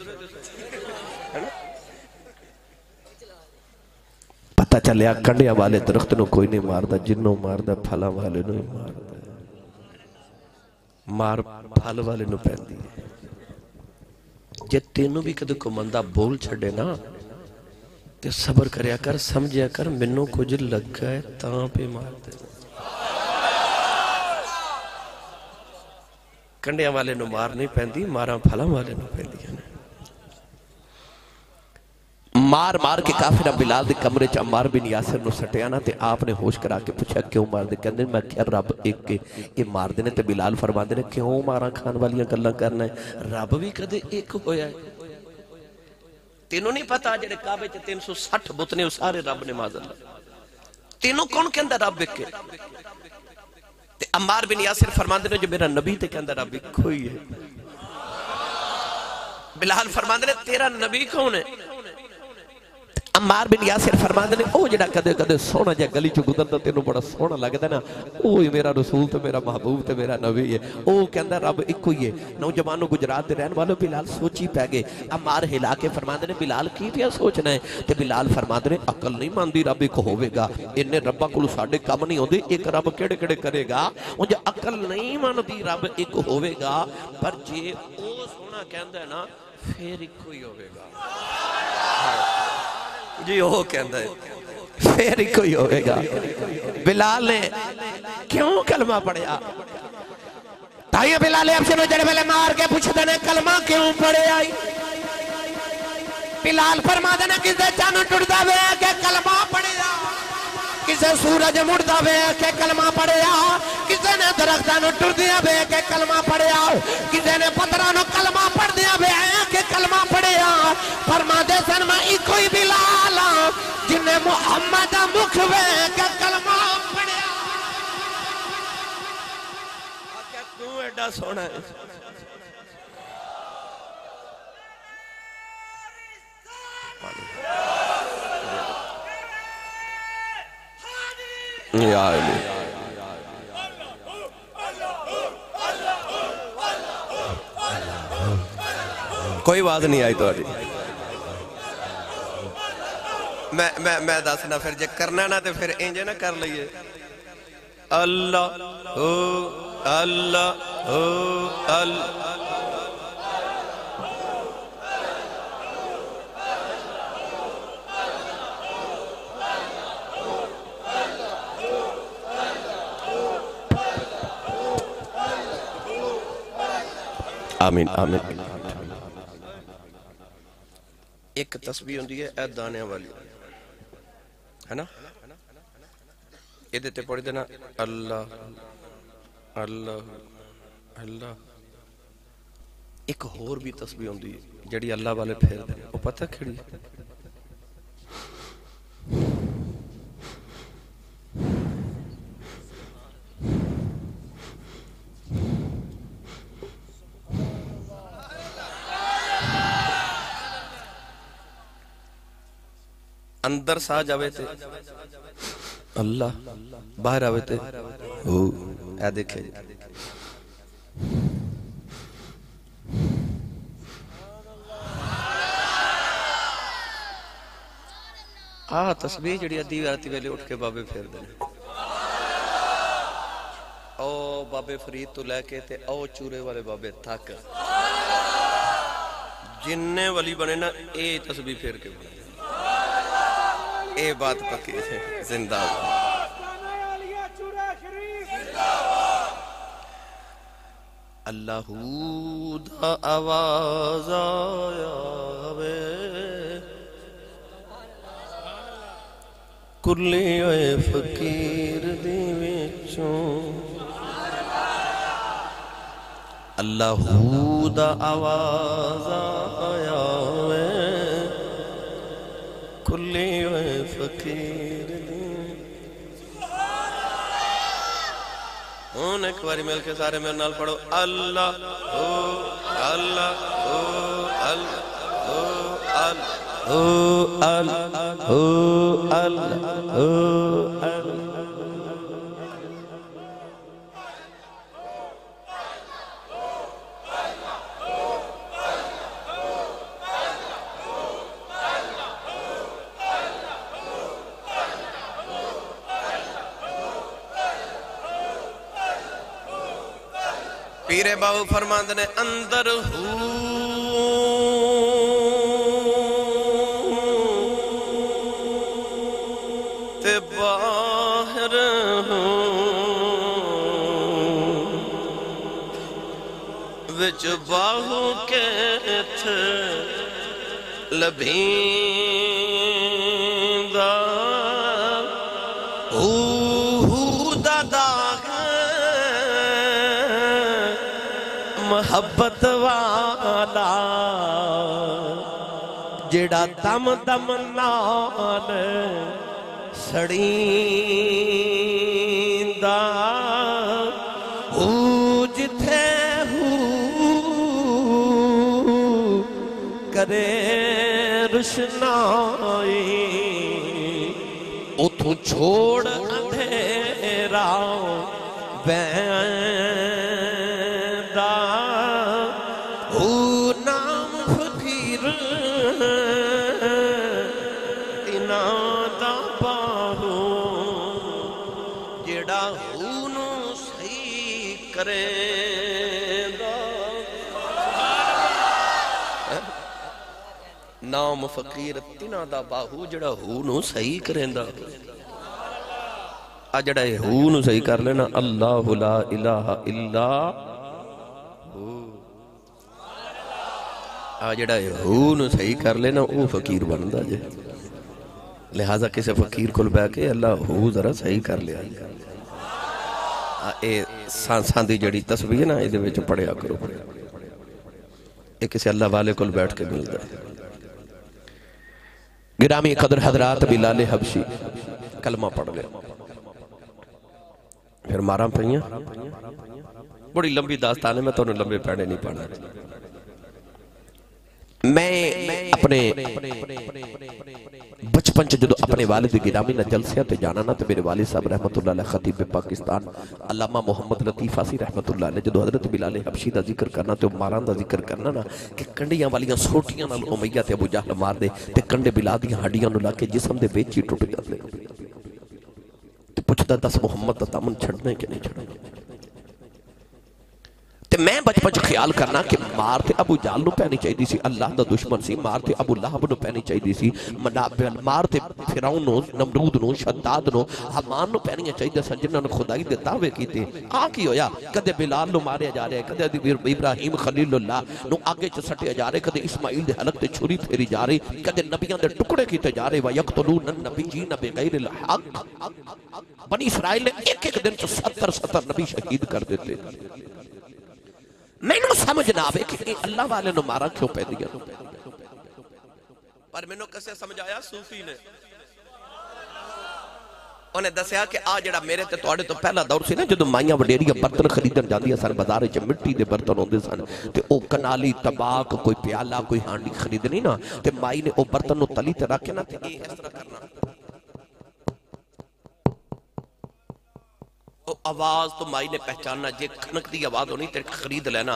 है ना? पता चाचा लिया कंडिया वाले दरख्त को कोई नहीं मारता, जिन्हों मारता फल वाले नहीं मारता, मार फल वाले नूं पैंदी है। जे तेनों भी कदे कोई बंदा बोल छड़े ना ते सबर करया कर, समझया कर मैनू कुछ लगा है तां पे मार दे। कंडिया वाले नूं मार नहीं पैंदी, मारा फल वाले नूं पैंदियां ने। मार मार के काफिर बिलाल दे कमरे च अम्मार बिन यासिर नूं सटिया ना ते आपने होश करा के पूछा क्यों मार दे? कहंदे मैं क्या रब एक ये मार देने। ते बिलाल फरमांदे ने क्यों मारा, खान वालियां गल्लां करना है, रब भी कदे एक होया है? तेनों नहीं पता जेडे काबे च तीन सौ साठ बुत ने सारे रब ने माजल, तेनों कौन कहंदा रब एक? ते अम्मार बिन यासिर फरमांदे ने जो मेरा नबी ते कहंदा रब एक ही है। बिलाल फरमांदे ने तेरा नबी कौन है? अम्मार बिन यासिर फरमाते ने ओ जिहड़ा कदे कदे सोहना जिहा गली चो गुजरदा तेनों बड़ा सोहना लगदा ना, ओ ही मेरा रसूल ते मेरा महबूब ते मेरा नबी है। ओ कहंदा रब इको ही है। नौजवानों गुजरात दे रहन वालों बिलाल सोची पै गए। अम्मार हिला के फरमाते ने बिलाल की पिया सोचना है? ते बिलाल फरमाते ने अकल नहीं मानदी रब एक होवेगा, इन्ने रब्बा कोल साडे कम नहीं आउंदे, एक रब किहड़े किहड़े करेगा। उंज अकल नहीं मानदी रब एक होवेगा, पर जे ओ सोहना कहंदा है ना फिर इको ही होवेगा जी। ओ कहंदा है फिर इको ही होगा। बिलाल ने क्यों कलमा पढ़िया? ताई बिलाल अपने जड़े वेले मार के पूछदे ने कलमा क्यों पढ़िया? बिलाल फरमांदे ने किसे चन्न टुटदा वे के कलमा पढ़िया, किसे सूरज मुड़दा वे के कलमा पढ़िया, किसे ने दरख्तां नूं टुरदिया वे के कलमा पढ़िया, किसे ने पत्थरां नूं कलमा पढ़दिया वे के कलमा पढ़िया। फरमांदे सन मैं इको ही बिलाल जिन्ने मुहम्मद दा मुख वे के कलमा पढ़िया। आख्या तू एडा सोहना है। या अली कोई आवाज नहीं आई थोड़ी। मैं मैं मैं दसना फिर जे करना ना तो फिर इंज ना कर लीए। अल्लाह हो अल्लाह हो अल्लाह। आमीन आमीन। एक तस्बीह होंदी है ए दाने वाली है ना, ये पढ़ देना अल्लाह अल्लाह अल्लाह। एक होर भी तस्बीह होंदी है जिहड़ी अल्लाह वाले फेर दे, वो पता केड़ी? अंदर सा जावे थे अल्लाह, बाहर आवे थे ओ ए देखे। आ तस्बीह जिहड़ी अद्धी राती वेले उठ के बाबे फेर दे ओ बाबे फरीद तो लैके ते ओ चूरे वाले बाबे तक जिन्ने वली बने ना ए तस्बीह फेर के बने। ये बात पक्की है। जिंदाबाद। अल्लाहू दा आवाज़ आवे कुल्ले फकीर दे विचों, अल्लाहू दा आवाज़ आवे कुल्ले फकीर दी। एक बार मिल के सारे मेरे नाल पढ़ो अल्लाह हो अल्लाह हो अल्लाह हो अल्लाह हो अल्लाह हो अल्लाह हो अल्लाह। पीरे बाबू फरमांद ने अंदर हूं ते बाहर हूं विच बाहू के थे लभींदा मोहब्बत वाला जेड़ा दम दम नाल सड़ींदा हू जिथे हू करे रुशनाई उथों छोड़ अंधेरा बैंदा नाम फकीर तिना दा बाहू जड़ा हू नू सही करेंदा आ जड़ा हू नू सही कर लेना अल्लाह ला इलाहा इल्ला हू आ जड़ा हू नू सही कर लेना वो फकीर बनदा जे। लिहाजा किसी फकीर को बैठ के अल्लाह हू जरा सही कर लिया ए सांसां दी जड़ी तस्बीह ना इहदे विच पढ़िया करो। ये किसी अल्लाह वाले को बैठ के मिलता है। गिरामी कदर हजरात बिलाल हबशी कलमा पढ़ गए फिर मारा पईया। बड़ी लंबी दास्तान है, मैं तो लंबे पैणे नहीं पाना। मैं अपने बचपन च जो अपने वालिद गिरामी ना जलसिया ते जाना ना तो मेरे वालिद साहब रहमतुल्लाह अलैह खतीब पाकिस्तान अल्लामा मोहम्मद लतीफ आसी रहमतुल्लाह अलैह जो हजरत बिलाल हबशी का जिक्र करना तो मारां का जिक्र करना ना कि कंडियां वाली सोटियां नाल उमैया ते अबू जहल मार दे ते कंडे बिलाल दी हड्डियां नु ला के जिस्म दे विच ही टुट जाते ते पुछदा दस मोहम्मद दा दामन छड्डना कि नहीं छड्डना। मैं बचपन ख्याल करना कि मार ते अबू जाल नूं पैनी चाहिए सी, अल्लाह दा दुश्मन सी। मार ते अबू लहब नूं पैनी चाहिए सी, मार ते फिरौन नूं नमरूद नूं शद्दाद नूं हमान नूं पैनियां चाहिए सन जिन्हां ने खुदाई दे दावे कीते। आ की होया कदे बिलाल नूं मारिया जा रहा है, कदे इब्राहिम खलीलुल्लाह नूं आगे च सटिया जा रहा है, कदे इस्माइल दे हलक ते छुरी फेरी जा रही, कदे नबियां दे टुकड़े कीते जा रहे। व यक्तलून नबीयीन बिगैर अल हक। बनी इसराइल ने एक एक दिन च सत्तर सत्तर नबी शहीद कर दिते। मैनू समझ ना आवे कि अल्लाह वाले नु मारा क्यों पै दिया, पर मैनू किसे समझाया सूफी ने। उन्हें दसिया कि आ जड़ा मेरे ते तुहाडे तो पहला दौर सी ना जदों माइयां वडेरियां बर्तन खरीदण जांदियां सन बाजार च मिट्टी दे बर्तन होंदे सन ते ओ कनाली तबाक कोई प्याला कोई हांडी खरीदनी ना ते माई ने ओ बर्तन नु तली ते रख के ना ते इस तरह करना तो आवाज तो माई ने पहचानना। जे खनक दी आवाज होनी ते खरीद लेना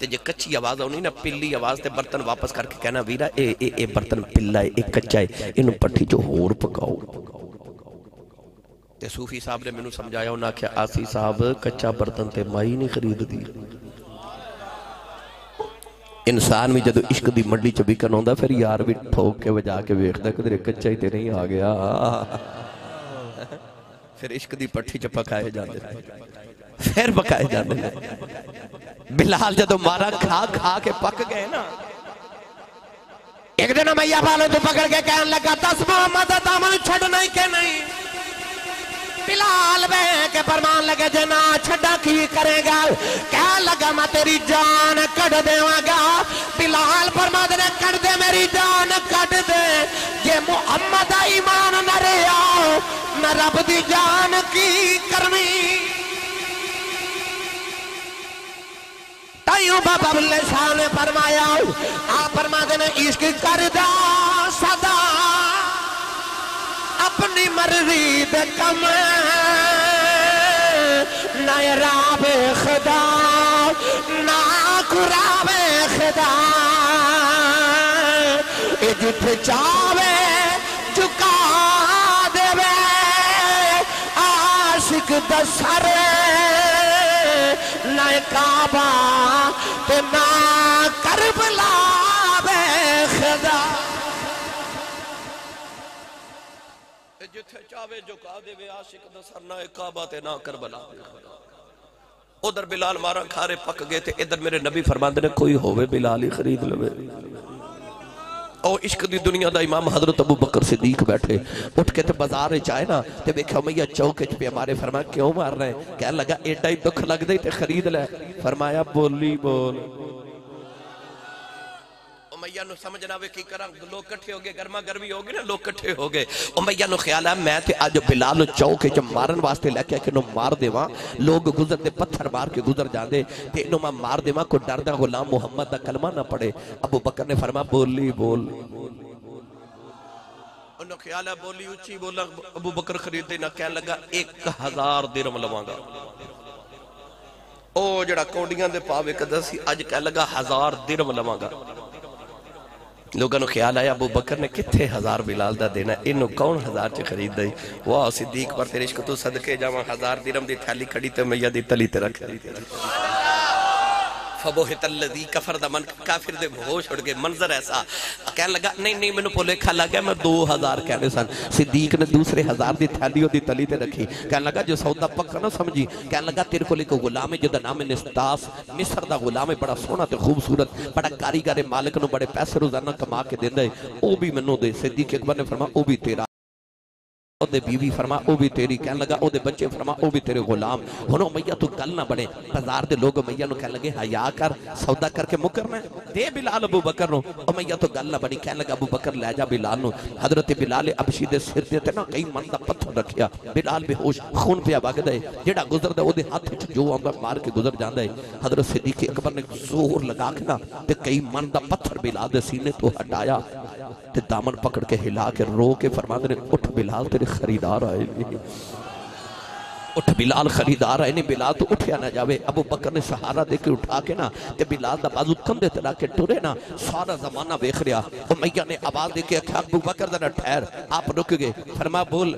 ते जे कच्ची आवाज होनी ना पिल्ली आवाज ते बर्तन वापस करके कहना वीरा ए ए ए बर्तन पिल्ला है, ए कच्चा है, इनु पट्टी जो होर पकाओ। ते सूफी साहब ने मेनू समझाया, उन्हें आख्या आसी साहब कच्चा बर्तन ते माई नहीं खरीददी। इंसान भी जदों इश्क दी मंडी च बिकन आंदा फिर यार भी ठोक के वजा के वेखदा किधरे कच्चा ही ते नहीं आ गया, फिर इश्क दी पट्ठी च पकाए जाते फिर पकाए जाते। बिलाल जदों मारा खा खा के पक गए ना, एक दिन मैया वालों तो पकड़ के कहने लगा दस मोहम्मद दा दामन छड्डना के नहीं। बिलाल बह के फरमान लगे जे ना छड्डा की करेगा, कह लगा मैं तेरी जान कट देवांगा। बिलाल फरमांदे ने कट दे मेरी जान कट दे, जे मुहम्मद दा ईमान न रहा मैं रब दी जान की करनी। ताइयों बाबा बुल्ले शाह ने फरमाया आप फरमांदे ने इश्क करदा सदा अपनी मर्जी दे कम नायराबे खुदा ना कुराबे खुदा ए जिथे चावे झुका देवे आशिक दसरे नायका जबा ते ना करबला बे खदा जिथे चावे झुका देवे आशिक दा सर ना काबा ते ना करबला। उधर बिलाल मारा खारे पक गए थे, इधर मेरे नबी फरमाते ने कोई होवे बिलाल ही खरीद लवे। और इश्क दी दुनिया दा इमाम हजरत अबू बकर सिद्दीक बैठे, उठ के बाजार आए ना तो देखा मैया चौक पे हमारे फरमा क्यों मार रहे हैं, कह लगा एडा ही दुख लगता ही खरीद ले। फरमाया बोली बोल मैया नु समझना वे की करा, लोग कट्ठे हो गए, गर्मा गर्मी हो गई ना, लोग कट्ठे हो गए। और मैया नु ख्याल है मैं ते आज बिलाल चौक च मारन वास्ते लैके आ के नु मार देवा, लोग गुजरते पत्थर मार के गुजर जाते ते इनु मैं मार देवा, कोई डरदा गुलाम मुहम्मद दा कलमा ना पड़े। अबू बकर ने फरमा बोली बोल। उन्होंने ख्याल है बोली उची बोला, अबू बकर खरीदे ना, कह लगा एक हजार दिरहम लवांगा। ओ जड़ा कोडियां दे पावे कदा सी, अज कह लगा हजार दिरहम लवांगा। लोगों ख्याल आया अबू बकर ने कितने हजार बिलाल दा देना, इनू कौन हजार च खरीद दी। वाह सिद्दीक पर तेरे इश्क तू सदके जावा, हजार दिरम दी थैली खड़ी ते मैया दी तली ते रख। फबोहितल्लज़ी कफर दा मन काफिर दे होश उड़ गए, मंजर ऐसा कह लगा नहीं नहीं मैनू भुलेखा लग गया, मैं दो हजार कहने सन। सिद्दीक ने दूसरे हजार दी थैली ओदी तली ते रखी, कह लगा जो सौदा पक्का ना समझी, कह लगा तेरे कोल इक गुलाम है जिहदा नाम है निस्तास, मिस्र दा गुलाम है, बड़ा सोहना ते खूबसूरत, बड़ा कारीगर है, मालिक नू बड़े पैसे रोजाना कमा के देंदा है, ओ भी मैनू दे। सिद्दीक अकबर ने फरमाया ओ भी तेरा, ओदे बीवी फरमा ओ भी तेरी, कह लगा ओदे बच्चे फरमा ओ भी तेरे गुलाम। हुण मैया तू गल ना बने, बाजार दे लोग मैया नू कह लगे हया कर, सौदा करके मुकरना दे बिलाल अबू बकर नू। ओ मैया तू गल ना बनी, कह लगा अबू बकर लै जा बिलाल नू। हजरत बिलाल हबशी दे सिर दे ते ना कई मन दा पत्थर रखिया, बिलाल बेहोश, खून पिया वगदा है, जेड़ा गुजरदा ओदे हथ च जो आंदा मार के गुजर जांदा है। हजरत सिद्दीक अकबर ने जोर लगा के ना ते कई मन दा पत्थर बिलाल दे सीने तो हटाया ते दामन पकड़ के हिला के रो के फरमांदे ने उठ बिलाल तेरे खरीदार आए ने, उठ बिलाल खरीदार आए ने। बिलाल तो उठया ना जावे, अबू बकर ने सहारा देके उठा के ना ते बिलाल दा बाजू कंधे ते ला के टुरे ना, सारा जमाना वेख रहा। ओ मैया ने आवाज देके आख्या अबू बकर जरा ठहर, आप रुक गए। फरमा बोल।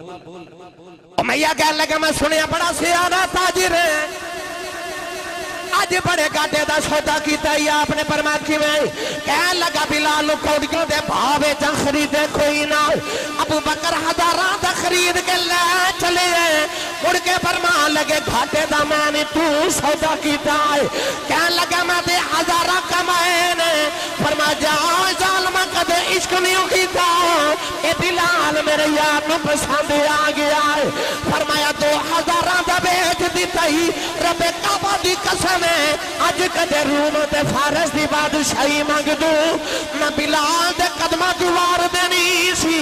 ओ मैया कहने लगा मैं सुनया बड़ा सियाना ताजिर है, आज बड़े गाटे दा सौदा कीता ही आपने। फरमाया किवें? कहने लगा बिलाल कौड़ियों दे भाव विच खरीदे कोई ना, अबू बकर हजारां दा खरीद के ले चले। मुड़ के फरमान लगे घाटे दा मैंने तू सौदा कीता है। कहने लगा मैं ते हजारां कमाए ने। फरमाया जा ज़ालमा कदे इश्क नहीं कीता, ए बिलाल मेरे यार नूं पसंद आ गया है। फरमाया दो हजारां दा बेच दिता ही, रब्बे काबा दी कसम अज कदे रूम ते फारस दी बादशाही मंग दू, मैं बिलाल दे कदमां च वार देनी सी।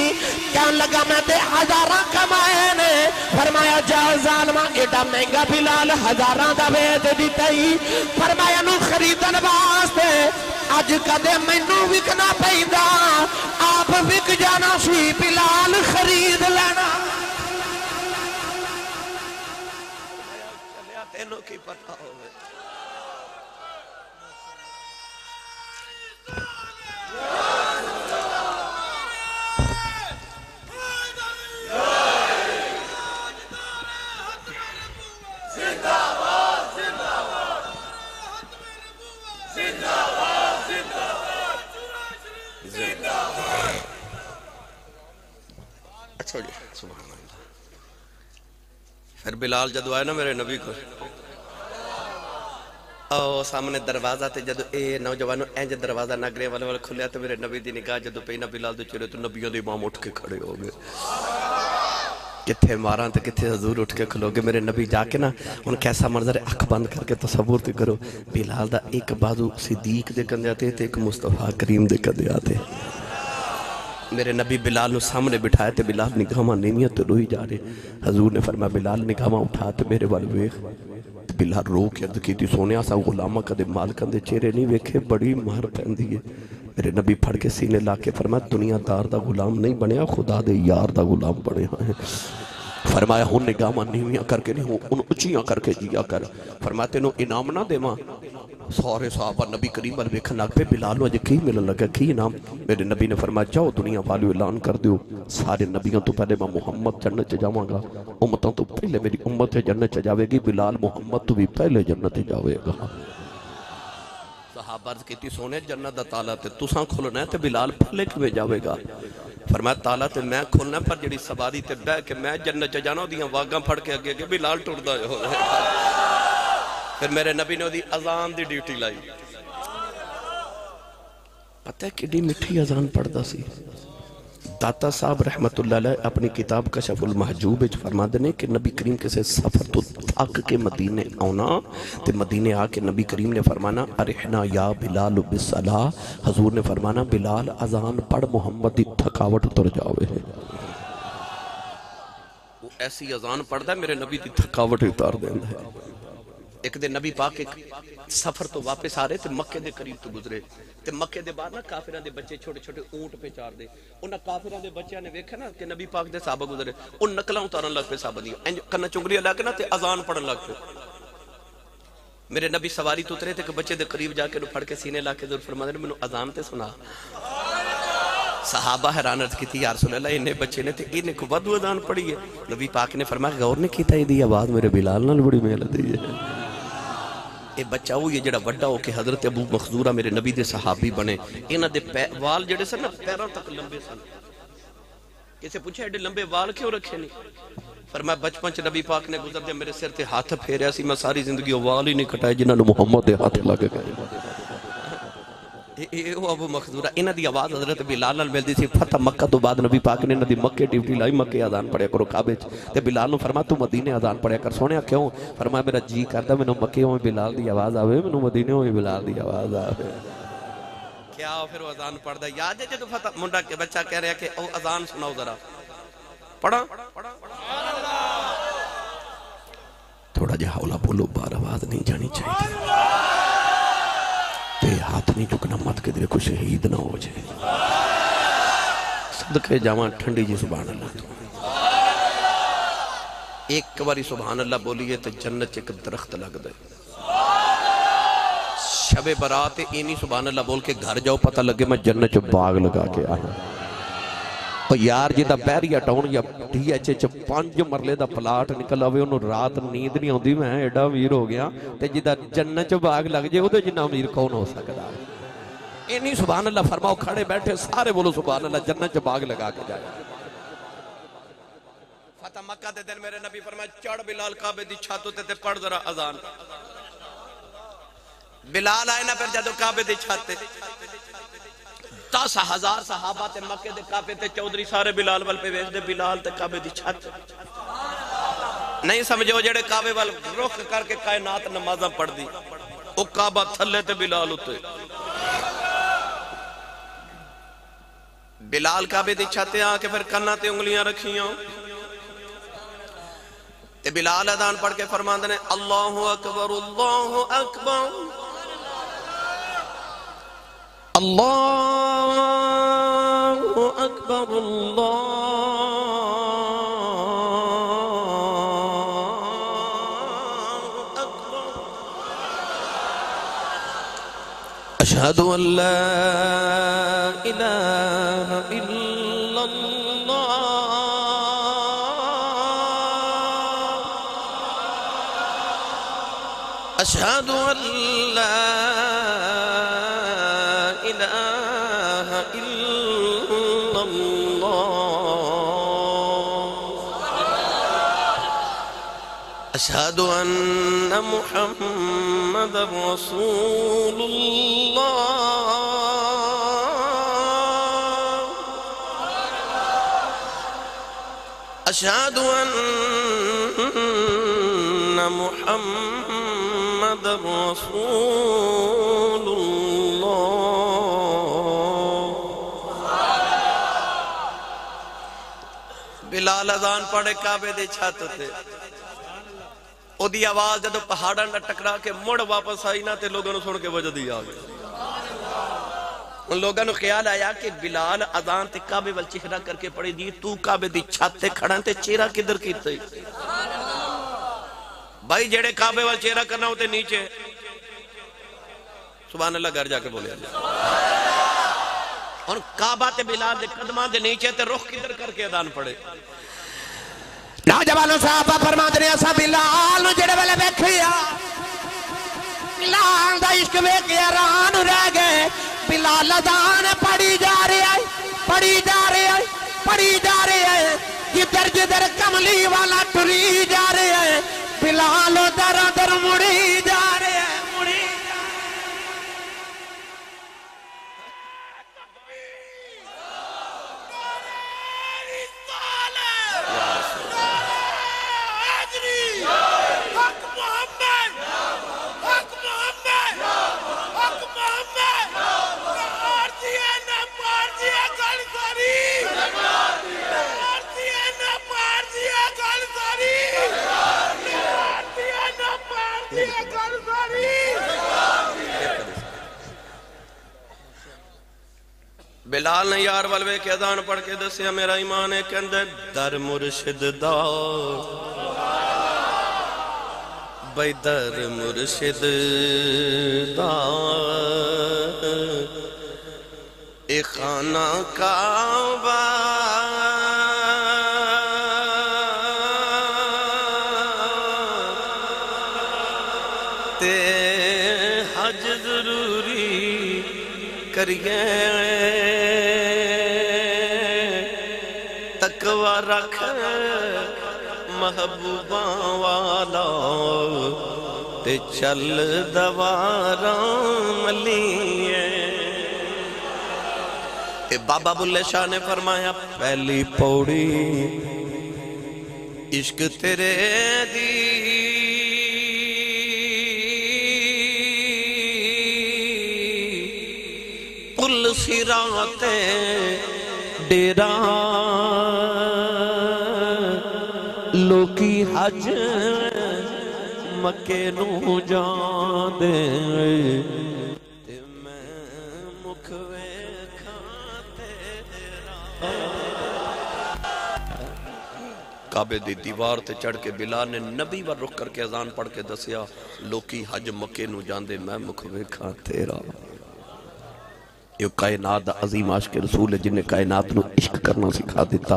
कहन लगा मैं ते हजारां कमाए ने। फरमाया जा ज़ालमा एडा महंगा बिलाल हजारां दा वेच दिता ही, फरमाया नू खरीदन वास्ते अज कदे मैनू विकना पैंदा, आप विक जाना सी, बिलाल खरीद लेना। तेनू की पता होवे फिर बिलाल जदों आया ना मेरे नबी को, ओ सामने दरवाजा ते जदों ए नौजवानों इंज दरवाजा नागरे वाले वाले खुलिया तो मेरे नबी दी निगाह जदों पई ना बिलाल दे चेहरे तो, नबियों दे इमाम उठ के खड़े हो गए। किथे मारा तो किथे हजूर उठ के खलोगे। मेरे नबी जाके ना उन कैसा मंजर, अख बंद करके तसव्वुर तो करो, बिलाल दा एक बाजू सिद्दीक दे कंधे ते ते एक मुस्तफा करीम दे कंधे ते। मेरे नबी बिलाल ने सामने बिठाया तो बिलाल निगाह नीवियां तो रोई जा रहे। हजूर ने फरमाया बिलाल निगाह उठा तो मेरे वाल वेख। बिलाल रो के अर्ज की सोने सा गुलामा कदे मालकां दे चेहरे नहीं वेखे, बड़ी मार पैंदी है। मेरे नबी फड़ के सीने ला के फरमाया दुनियादार दा गुलाम नहीं बनया, खुदा दे यार दा गुलाम बने हैं। फरमाया हुण निगाह नीवियां करके नहीं, हुण उचियां करके जिया कर। फरमाया तेनों इनाम ना देवां। सारे साहबा नबी करीम वाल वेखन लग पे, बिलाल अज की मिलन लगा की इनाम। मेरे नबी ने फरमाया जाओ दुनिया वालों ऐलान कर दो, सारे नबियों तो पहले मैं मुहम्मद जन्नत जावांगा, उम्मतों तो पहले मेरी उम्मत जन्नत जाएगी, बिलाल मुहम्मद तो भी पहले जन्नत जाएगा। साहब अर्ज की सोने जन्नत का ताला तो तुसा खुलना है तो बिलाल पल्ले किवें जावेगा। फरमाया ताला तो मैं खोलना पर जिहड़ी सवारी ते बह के मैं जन्नत च जाना ओदियां वागां फड़ के अगे अगे बिलाल टुरदा होवे। फिर मेरे नबी ने ओदी अजान दी ड्यूटी लाई। पता है किड्डी मिठी अजान पढ़दा सी। दाता साहब रहमतुल्लाह अलैह अपनी किताब कशफुल महजूब विच फरमाते हैं कि नबी करीम किसी सफर तो थक के मदीने आना तो मदीने आके नबी करीम ने फरमाना अरहना या बिलाल बिस्सलाह। हजूर ने फरमाना बिलाल अजान पढ़ मुहम्मद की थकावट उतर जावे। वो ऐसी अजान पढ़ता है मेरे नबी की थकावट उतार देता है। एक दिन नबी पाक एक सफर तो वापस आ रहे थे, मक्के दे करीब तो गुजरे ते मक्के दे बाहर ना काफिरां दे बच्चे छोटे छोटे ऊंट पे चार दे। उन्हां काफिरां दे बच्चों ने वेखा ना कि नबी पाक दे साहबा गुजरे, उह नकलां उतारन लग पे साहबा दी, इंज कन्ना चुंगलियां लग ना ते अजान पढ़न लग पे। मेरे नबी सवारी तो उतरे ते कि बच्चे दे करीब जाके फड़ के सीने ला के ज़रूर फरमाते ने मैनूं अजान ते सुना। सहाबा हैरानत की यार सुन ला इन्ने बच्चे ने ते इन्ने को वधू अजान पढ़ी है। नबी पाक ने फरमाया गौर नहीं कीता इहदी आवाज़ मेरे बिलाल नाल बड़ी मिलदी है। ये बच्चा वो ये जरा वड्डा हो के हजरत अबू मखजूरा मेरे नबी दे सहाबी बने। इन्हां दे वाल जड़े सन ना पैरों तक लंबे सन। किसे पूछा एडे लंबे वाल क्यों रखे नहीं? फरमाया बचपन च नबी पाक ने गुजरदे मेरे सिर ते हाथ फेरिया सी, मैं सारी जिंदगी वाल ही नहीं कटाए जिन्हां नूं मुहम्मद दे हाथ लग गए। ये वो अबू मखजूरा इन्हां दी आवाज़ हजरत बिलाल नाल मिलदी सी। फतह मक्का तो बाद नबी पाक ने इन्हां दी मक्के ड्यूटी लाई, मक्के अजान पढ़िया करो काबे च। ते बिलाल नूं फरमाया तू मदीने अजान पढ़िया कर। सोहणिया क्यों? फरमाया मेरा जी करदा मैनूं मक्के होवे बिलाल दी आवाज़ आवे, मैनूं मदीने होवे बिलाल दी आवाज़ आवे। क्या फिर वो अजान पढ़दा। याद है जदों फतह मुंडा के बच्चा कह रहा कि ओ अजान सुनाओ जरा पढ़ा, थोड़ा जिहा हौला बोलो, बार आवाज़ नहीं जानी चाहिए, हाथ नहीं चुकना, मत किधरे कुछ शहीद ना हो जाए। सदके जावां ठंडी जी सुभान अल्लाह। एक बारी सुभान अल्लाह बोलीए तो जन्नत च एक दरख्त लगदा है। शबे बरात इनी सुभान अल्लाह बोल के घर जाओ, पता लगे मैं जन्नत च बाग लगा के आया। तो यार जिदा बहरिया टाउन या डीएचए च पांच मरले दा प्लाट निकल आवे उन्हों रात नींद नहीं आती, मैं एडा अमीर हो गया। ते जिदा जन्नत च बाग लग जाए उहदे जिन्ना अमीर कौन हो सकदा है। इन्नी सुभान अल्लाह। फरमाओ खड़े बैठे सारे बोलो सुभान अल्लाह, जन्नत च बाग लगा के जाए। फतह मक्का दे दिन मेरे नबी फरमाया चढ़ बिलाल काबे दी छत उते ते पढ़ जरा अजान। बिलाल आए ना फिर जदों काबे दी छत ते दस हजार सहाबा ते मक्के दे काबे ते चौधरी सारे बिलाल वल पे वेखदे। बिलाल ते काबे दी छत नहीं समझो जेड़े काबे वल रुख करके कायनात नमाज़ां पढ़दी, ओ काबा थल्ले ते बिलाल उते। बिलाल काबे दी छत ते आके फिर कन्ना ते उंगलियां रखियां ते बिलाल अज़ान पढ़ के फरमांदे ने अल्लाहू अकबर अल्लाहू अकबर अल्लाहु अकबर अल्लाहु अकबर अशहदु अन ला इलाहा इल्लल्लाह अशहदु अन ला अशहदु अन्न मुहम्मद रसूलुल्लाह अशहदु अन्न मुहम्मद रसूलुल्लाह। बिलाल अज़ान पढ़े काबे दी छत ते, ओदी आवाज़ जदों पहाड़ां नाल टकरा के मुड़ वापस आई ना ते लोगां नूं सुन के वजदी आ गई। उन लोगां नूं ख्याल आया कि बिलाल अज़ान ते काबे वल चेहरा करके पड़ी दी, तू काबे दी छत ते खड़ा ते चेहरा किधर कीता भाई? जेड़े काबे वल चेहरा करना हो ते नीचे। सुभान अल्लाह। घर जाके बोलिया और काबा ते बिलाल दे कदमां दे नीचे ते रुख किधर करके अज़ान पड़े। नौजवानों साहबा फरमाते ने असा बिलाल जेड़े वेले देखिया बिलाल दा इश्क वेख के हैरान रह गए। बिलाल अज़ान पढ़ी जा रही है, पढ़ी जा रही है, पढ़ी जा रही है, जिधर जिधर कमली वाला टुरी जा रहे है। बिलाल उधर उधर मुड़ी जा रहे है, मुड़ी जा रहे है। बिलाल ने यार वलवे के अज़ान पढ़ के दसिया मेरा ईमान है। कहते दर मुर्शिद दा, भाई दर मुर्शिद दा, ए खाना काबा ते हज जरूरी करिए, तकवा रख महबूबा वाला ते चल दवारा मलिए। ते बाबा बुल्ले शाह ने फरमाया पहली पौड़ी इश्क तेरे दी, पुल सिराते डेरा लोकी हज मके नू जांदे, ते मैं मुखवे खाते काबे दी दीवार ते चढ़ के बिलाल ने नबी वर रुक करके अजान पढ़ के दसिया लोकी हज मके नू जांदे, मैं मुखवे खां तेरा। यो कायनात दा अजीम आशिक रसूल है जिन्हें कायनात नू इश्क करना सिखा दिता।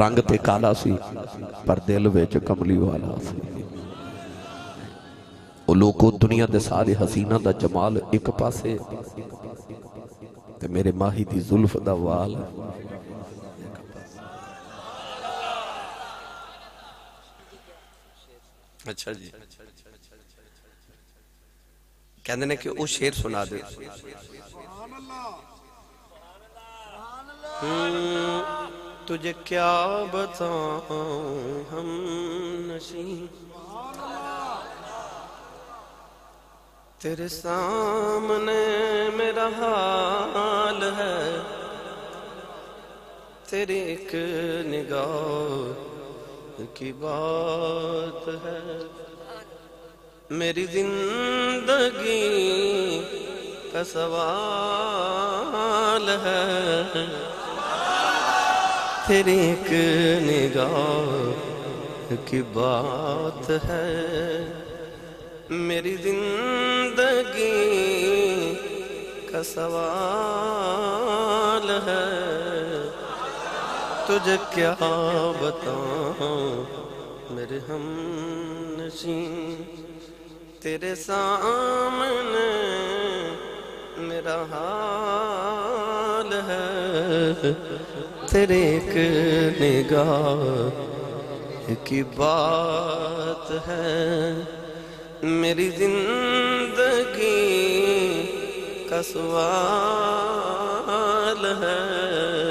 रंग ते काला सी पर दिल विच कमली वाला सी। ओ लोको दुनिया दे सारे हसीना दा जमाल एक पासे ते मेरे माही दी जुल्फ दा वाल। अच्छा जी कहंदे ने कि ओ शेर सुना दे। तुझे क्या बताऊं हम नशी, तेरे सामने मेरा हाल है, तेरी एक निगाह की बात है। मेरी जिंदगी का सवाल है, तेरी एक निगाह की बात है। मेरी जिंदगी का सवाल है, तुझे क्या बताऊं मेरे हम नशीन, तेरे सामने मेरा हाल है, तेरे एक निगाह की बात है। मेरी जिंदगी का सवाल है।